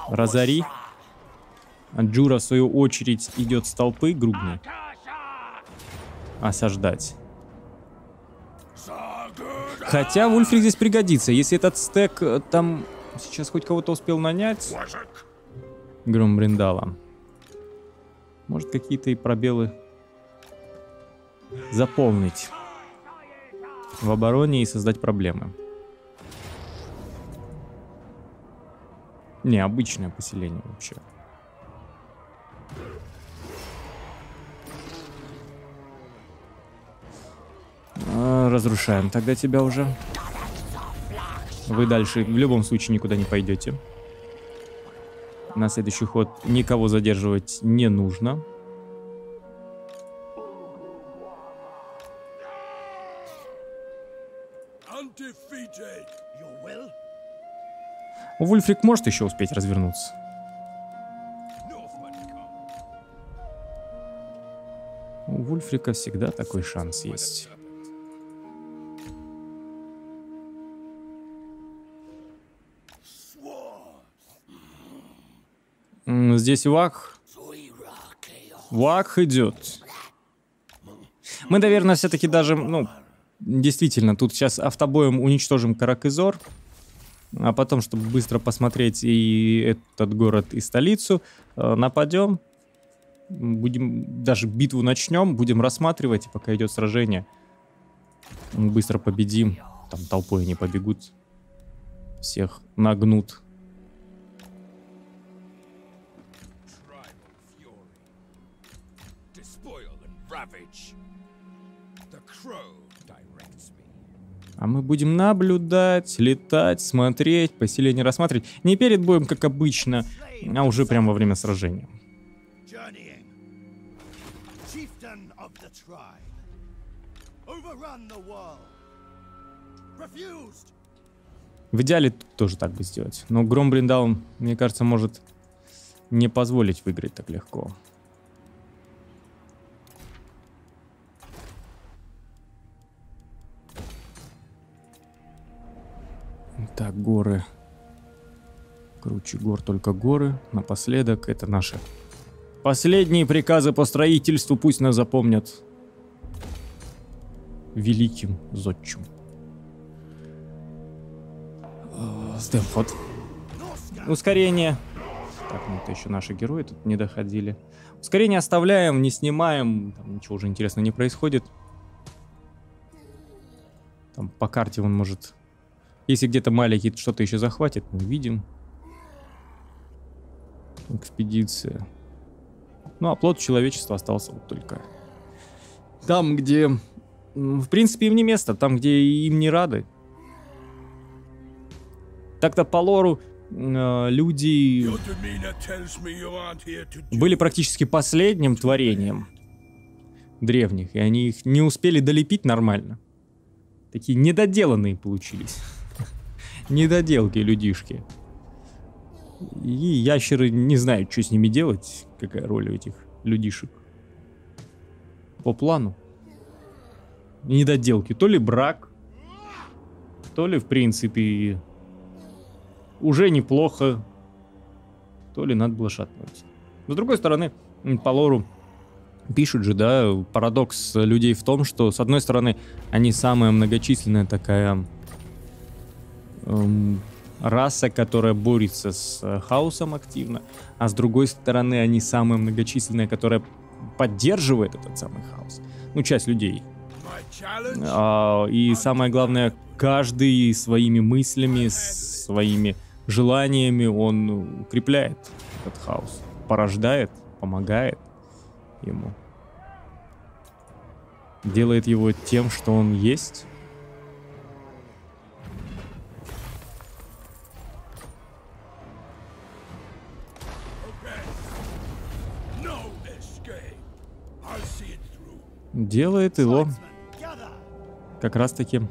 Разори. А Джура, в свою очередь, идет с толпы грубной. Осаждать. Хотя Вульфрик здесь пригодится. Если этот стек там сейчас хоть кого-то успел нанять. Громбриндала. Может, какие-то и пробелы заполнить в обороне и создать проблемы. Необычное поселение вообще. Разрушаем тогда тебя уже. Вы дальше в любом случае никуда не пойдете. На следующий ход никого задерживать не нужно. Вульфрик может еще успеть развернуться. У Вульфрика всегда такой шанс есть. Здесь Вах. Вах идет. Мы, наверное, все-таки даже, ну, действительно, тут сейчас автобоем уничтожим Каракизор. а потом, чтобы быстро посмотреть и этот город, и столицу, нападем, будем, даже битву начнем, будем рассматривать, и пока идет сражение, быстро победим, там толпой они побегут, всех нагнут. А мы будем наблюдать, летать, смотреть, поселение рассматривать. Не перед боем, как обычно, а уже прямо во время сражения. В идеале тоже так бы сделать. Но Громбриндал, мне кажется, может не позволить выиграть так легко. Так, горы. Круче гор только горы. Напоследок, это наши последние приказы по строительству. Пусть нас запомнят великим зодчим. Стэмфорд. Ускорение. Так, ну это еще наши герои тут не доходили. Ускорение оставляем, не снимаем. Там ничего уже интересного не происходит. Там по карте он может... Если где-то Малеки что-то еще захватит, мы увидим. Экспедиция. Ну, оплот человечества остался вот только там, где... В принципе, им не место. Там, где им не рады. Так-то по лору люди были практически последним творением древних. И они их не успели долепить нормально. Такие недоделанные получились. Недоделки, людишки. И ящеры не знают, что с ними делать. Какая роль у этих людишек. По плану. Недоделки. То ли брак, то ли, в принципе, уже неплохо, то ли надо было шатнуться. Но, с другой стороны, по лору пишут же, да, парадокс людей в том, что, с одной стороны, они самая многочисленная такая... раса, которая борется с хаосом активно, а с другой стороны они самые многочисленные, которая поддерживает этот самый хаос. Ну, часть людей. И самое главное, каждый своими мыслями, своими желаниями он укрепляет этот хаос, порождает, помогает ему. Делает его тем, что он есть. Делает его как раз таким.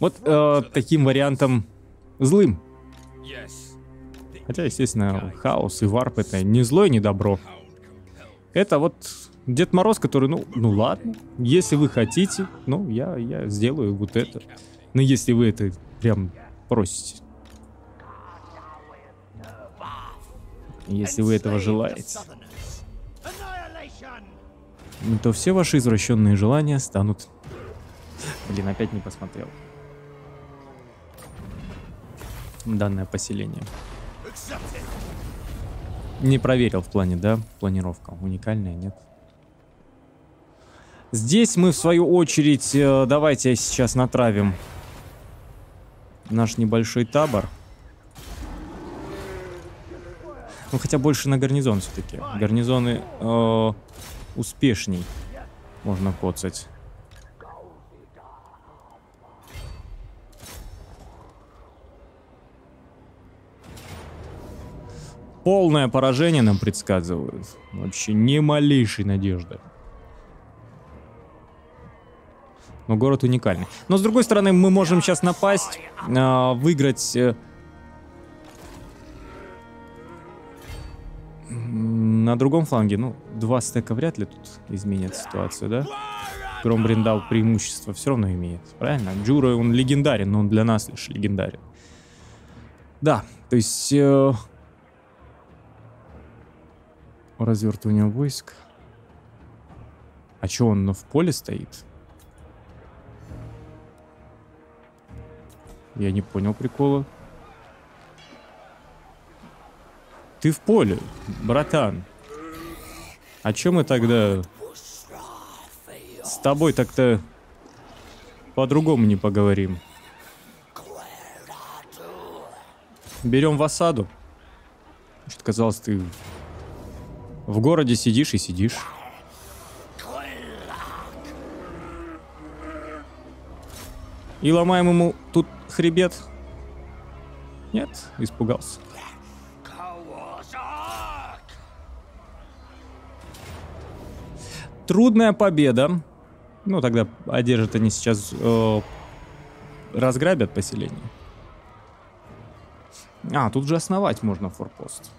Вот таким вариантом злым. Хотя, естественно, хаос и варп — это не зло и не добро. Это вот Дед Мороз, который, ну ладно, если вы хотите, ну, я сделаю вот это. Но если вы это прям просите. Если вы этого желаете. То все ваши извращенные желания станут... Блин, опять не посмотрел. Данное поселение. Не проверил в плане, да? Планировка уникальная, нет? Здесь мы, в свою очередь, давайте сейчас натравим наш небольшой табор. Ну, хотя больше на гарнизон все-таки. Гарнизоны... успешней можно коцать. Полное поражение нам предсказывают. Вообще ни малейшей надежды. Но город уникальный. Но с другой стороны, мы можем сейчас напасть, выиграть... На другом фланге, ну, 2 стека вряд ли тут изменят ситуацию, да? Громбриндал преимущество все равно имеет, правильно? Джура, он легендарен, но он для нас лишь легендарен. Да, то есть... развертывание войск. А че он в поле стоит? Я не понял прикола. Ты в поле, братан. А чё мы тогда с тобой так-то по-другому не поговорим? Берем в осаду. Что-то казалось, ты в городе сидишь и сидишь. И ломаем ему тут хребет. Нет, испугался. Трудная победа. Ну, тогда одержат они сейчас... разграбят поселение. А, тут же основать можно форпост.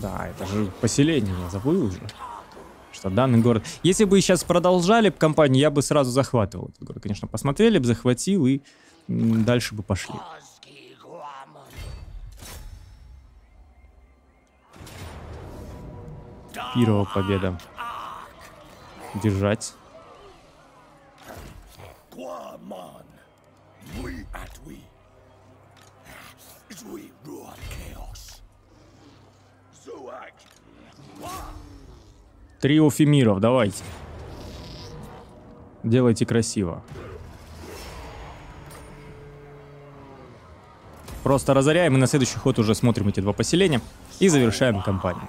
Да, это же поселение, я забыл уже. Что данный город... Если бы сейчас продолжали бы компанию, я бы сразу захватывал этот город. Конечно, посмотрели бы, захватил и дальше бы пошли. Первая победа. Держать. Трио фемиров, давайте. Делайте красиво. Просто разоряем и на следующий ход уже смотрим эти два поселения. И завершаем кампанию.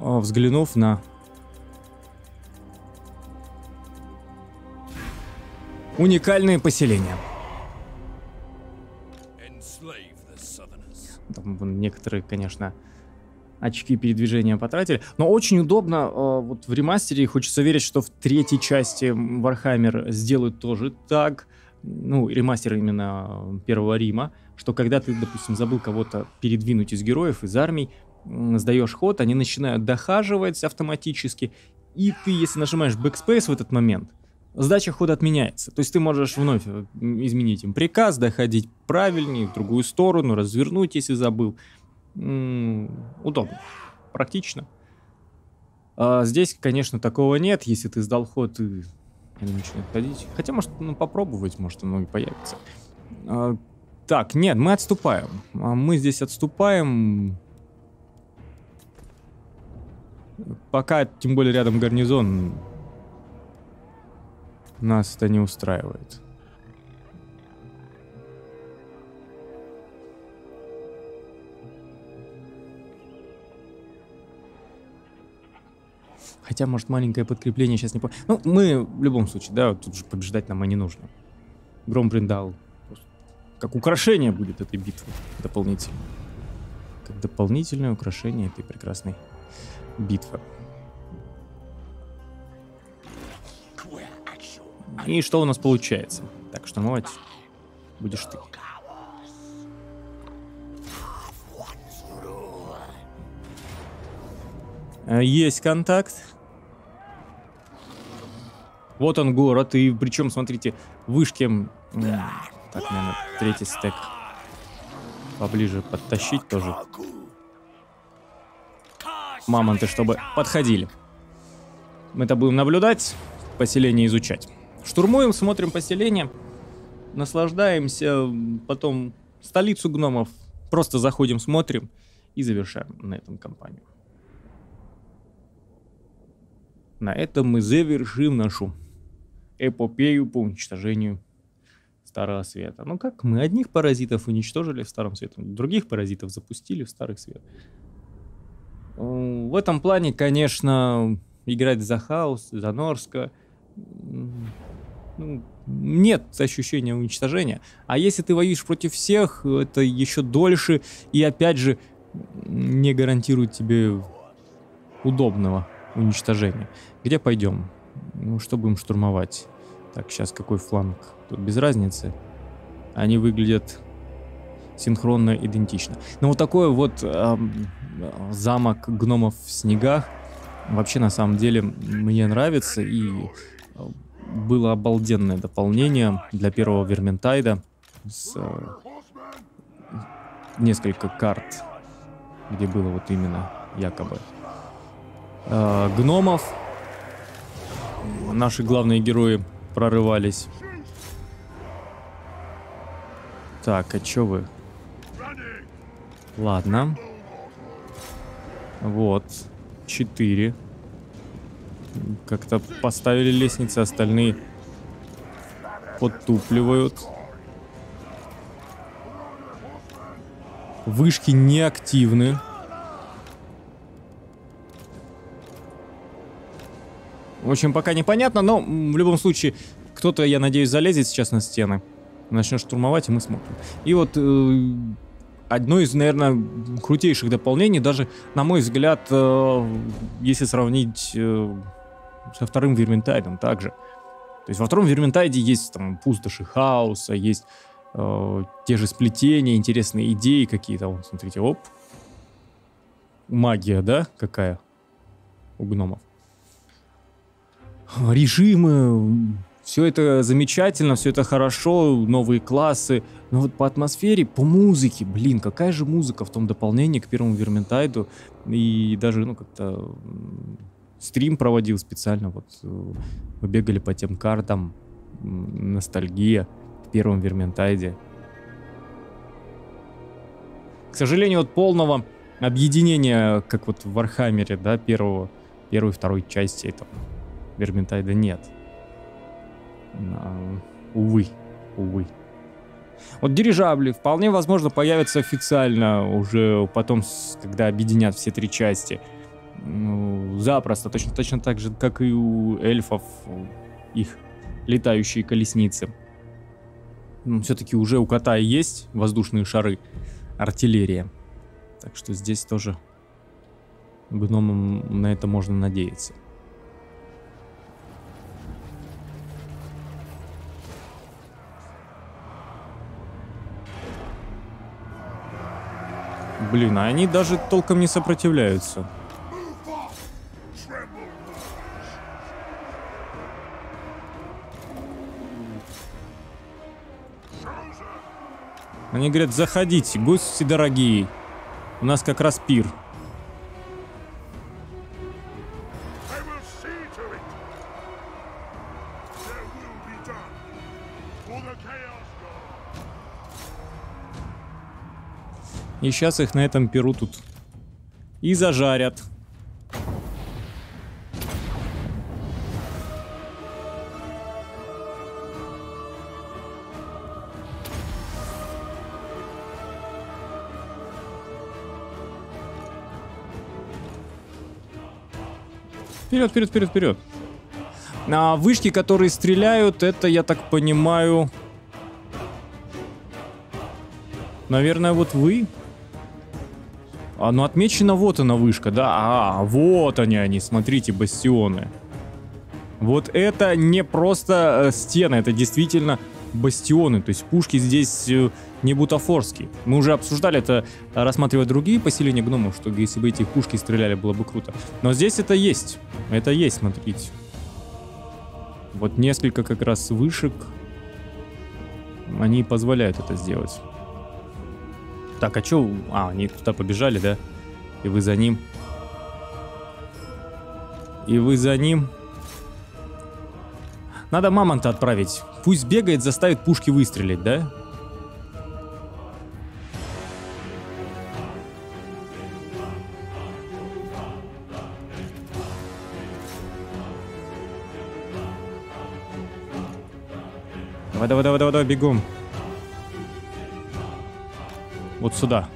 Взглянув на... уникальные поселения. Там некоторые, конечно, очки передвижения потратили. Но очень удобно. Вот в ремастере хочется верить, что в третьей части Вархаммер сделают тоже так. Ну, ремастер именно Первого Рима. Что когда ты, допустим, забыл кого-то передвинуть из героев, из армий, сдаешь ход, они начинают дохаживать автоматически. И ты, если нажимаешь Backspace в этот момент, сдача хода отменяется. То есть ты можешь вновь изменить им приказ, доходить правильнее, в другую сторону, развернуть, если забыл. Удобно. Практично. А здесь, конечно, такого нет. Если ты сдал ход, и они начинают ходить. Хотя, может, ну, попробовать, может, оно и появится. А, так, нет, мы отступаем. Мы здесь отступаем. Пока, тем более, рядом гарнизон... нас это не устраивает. Хотя, может, маленькое подкрепление сейчас не... Ну, мы в любом случае, да, вот тут же побеждать нам и не нужно. Громбриндал. Как украшение будет этой битвы дополнительно. Как дополнительное украшение этой прекрасной битвы. И что у нас получается? Так, штурмовать будешь ты. Есть контакт. Вот он город. И причем, смотрите, вышки... Так, наверное, третий стек поближе подтащить тоже. Мамонты, чтобы подходили. Мы это будем наблюдать, поселение изучать. Штурмуем, смотрим поселение, наслаждаемся, потом столицу гномов, просто заходим, смотрим и завершаем на этом кампанию. На этом мы завершим нашу эпопею по уничтожению Старого Света. Ну как, мы одних паразитов уничтожили в Старом Свете, других паразитов запустили в Старый Свет. В этом плане, конечно, играть за Хаус, за Норска... Ну, нет ощущения уничтожения. А если ты воюешь против всех, это еще дольше и опять же не гарантирует тебе удобного уничтожения. Где пойдем? Ну, что будем штурмовать? Так, сейчас какой фланг? Тут без разницы. Они выглядят синхронно, идентично. Но вот такой вот замок гномов в снегах вообще на самом деле мне нравится и... Было обалденное дополнение для первого Вермантайда с несколько карт, где было вот именно якобы гномов. Наши главные герои прорывались Так, а чё вы? Ладно. Вот. 4. Как-то поставили лестницы, остальные подтупливают. Вышки неактивны. В общем, пока непонятно, но в любом случае кто-то, я надеюсь, залезет сейчас на стены. Начнет штурмовать, и мы смотрим. И вот одно из, наверное, крутейших дополнений, даже, на мой взгляд, если сравнить со вторым Вермантайдом также. То есть во втором Вермантайде есть там пустоши хаоса, есть те же сплетения, интересные идеи какие-то. Вот, смотрите, оп. Магия, да, какая у гномов. Режимы, все это замечательно, все это хорошо, новые классы. Но вот по атмосфере, по музыке, блин, какая же музыка в том дополнении к первому Вермантайду. И даже, ну, как-то стрим проводил специально, вот мы бегали по тем картам, ностальгия в первом Вермантайде. К сожалению, вот полного объединения, как вот в Вархаммере, да, первой и второй части этого Вермантайда нет. Увы, увы. Вот дирижабли вполне возможно появятся официально уже потом, когда объединят все три части. Ну, запросто, точно так же, как и у эльфов, их летающие колесницы. Ну, все-таки уже у кота есть воздушные шары, артиллерия. Так что здесь тоже гномам на это можно надеяться. Блин, а они даже толком не сопротивляются. Они говорят, заходите, гости дорогие. У нас как раз пир. И сейчас их на этом перу тут и зажарят. Вперед, вперед, вперед, вперед. А вышки, которые стреляют, это, я так понимаю, наверное, вот вы. А, ну отмечена вот она вышка, да? А, вот они, смотрите, бастионы. Вот это не просто стены, это действительно бастионы. То есть пушки здесь не бутафорские. Мы уже обсуждали это, рассматривая другие поселения гномов, что если бы эти пушки стреляли, было бы круто. Но здесь это есть. Это есть, смотрите. Вот несколько как раз вышек. Они позволяют это сделать. Так, а чё? А, они туда побежали, да? И вы за ним. И вы за ним. Надо мамонта отправить. Пусть бегает, заставит пушки выстрелить, да? Давай, давай, давай, давай, давай, бегом. Вот сюда.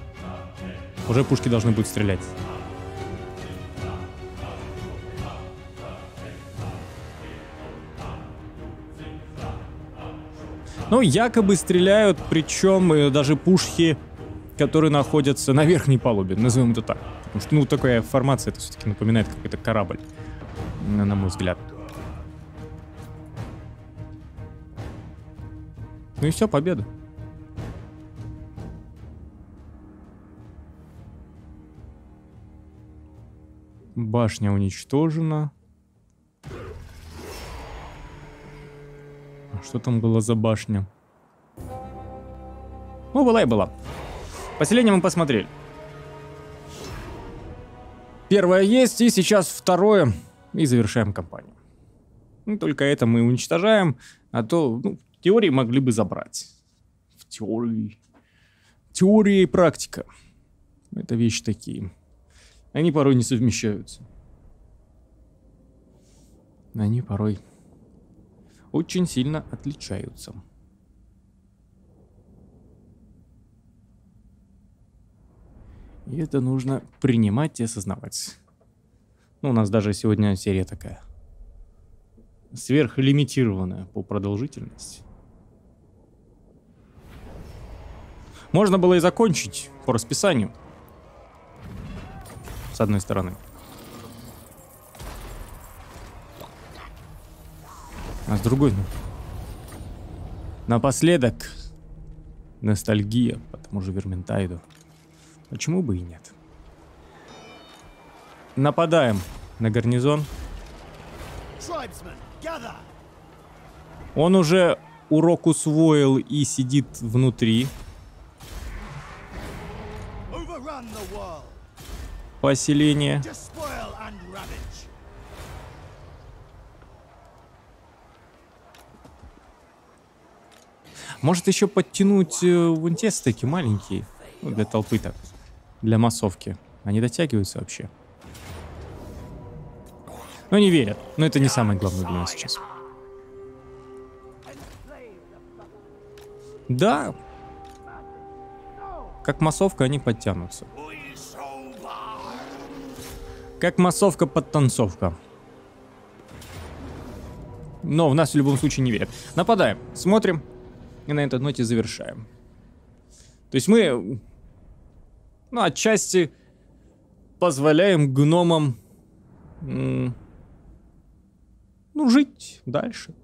Уже пушки должны будут стрелять. Ну, якобы стреляют, причем даже пушки, которые находятся на верхней палубе, назовем это так. Потому что, ну, такая формация, это все-таки напоминает какой-то корабль, на мой взгляд. Ну и все, победа. Башня уничтожена. Что там было за башня? Ну, была и была. Поселение мы посмотрели. Первое есть, и сейчас второе. И завершаем кампанию. Ну, только это мы уничтожаем, а то, ну, в теории могли бы забрать. В Теория и практика. Это вещи такие. Они порой не совмещаются. Они порой очень сильно отличаются. И это нужно принимать и осознавать. Ну, у нас даже сегодня серия такая. Сверхлимитированная по продолжительности. Можно было и закончить по расписанию. С одной стороны. А с другой... Напоследок. Ностальгия по тому же Вермантайду. Почему бы и нет? Нападаем на гарнизон. Он уже урок усвоил и сидит внутри. Поселение. Может еще подтянуть вон те стеки маленькие. Ну, для толпы так. Для массовки. Они дотягиваются вообще. Но не верят. Но это не самое главное для нас сейчас. Да. Как массовка они подтянутся. Как массовка подтанцовка. Но в нас в любом случае не верят. Нападаем. Смотрим. И на этой ноте завершаем. То есть мы... Ну, отчасти позволяем гномам... Ну, жить дальше.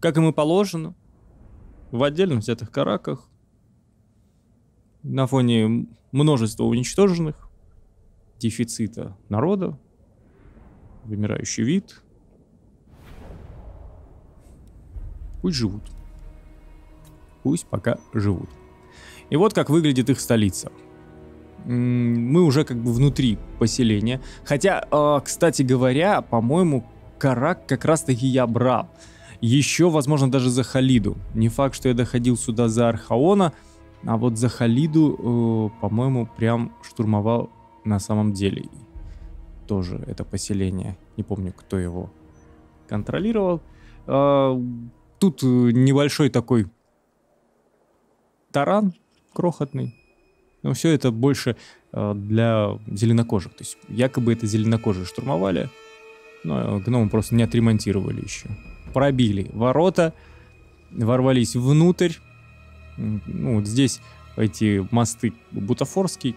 Как им и положено. В отдельно взятых караках. На фоне множества уничтоженных. Дефицита народа. Вымирающий вид. Пусть живут. Пусть пока живут. И вот как выглядит их столица. Мы уже как бы внутри поселения. Хотя, кстати говоря, по-моему, карак как раз-таки я брал. Еще, возможно, даже за Халиду. Не факт, что я доходил сюда за Архаона, а вот за Халиду, по-моему, прям штурмовал на самом деле. Тоже это поселение. Не помню, кто его контролировал. Тут небольшой такой таран крохотный. Но все это больше для зеленокожих. То есть якобы это зеленокожие штурмовали, но гномы просто не отремонтировали еще. Пробили ворота, ворвались внутрь. Ну, вот здесь эти мосты бутафорские,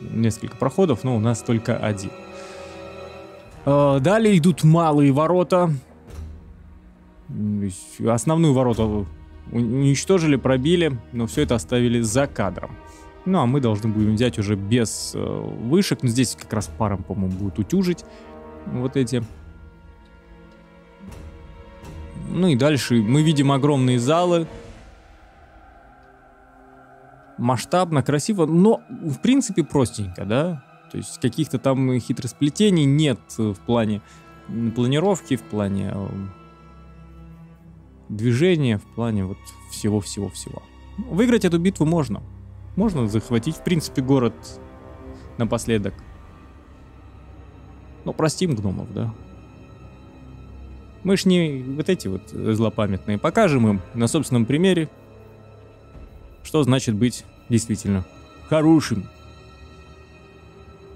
несколько проходов, но у нас только один. Далее идут малые ворота. Основную ворота уничтожили, пробили, но все это оставили за кадром. Ну, а мы должны будем взять уже без вышек. Но здесь как раз паром, по-моему, будут утюжить вот эти. Ну и дальше мы видим огромные залы. Масштабно, красиво, но в принципе простенько, да? То есть каких-то там хитросплетений нет в плане планировки, в плане движения, в плане вот всего-всего-всего. Выиграть эту битву можно. Можно захватить, в принципе, город напоследок. Но простим гномов, да? Мы ж не вот эти вот злопамятные. Покажем им на собственном примере, что значит быть действительно хорошими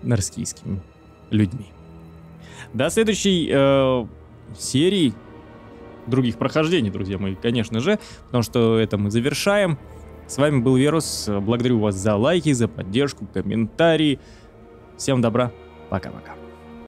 норскийскими людьми. До следующей серии других прохождений, друзья мои, конечно же. Потому что это мы завершаем. С вами был Верус. Благодарю вас за лайки, за поддержку, комментарии. Всем добра. Пока-пока.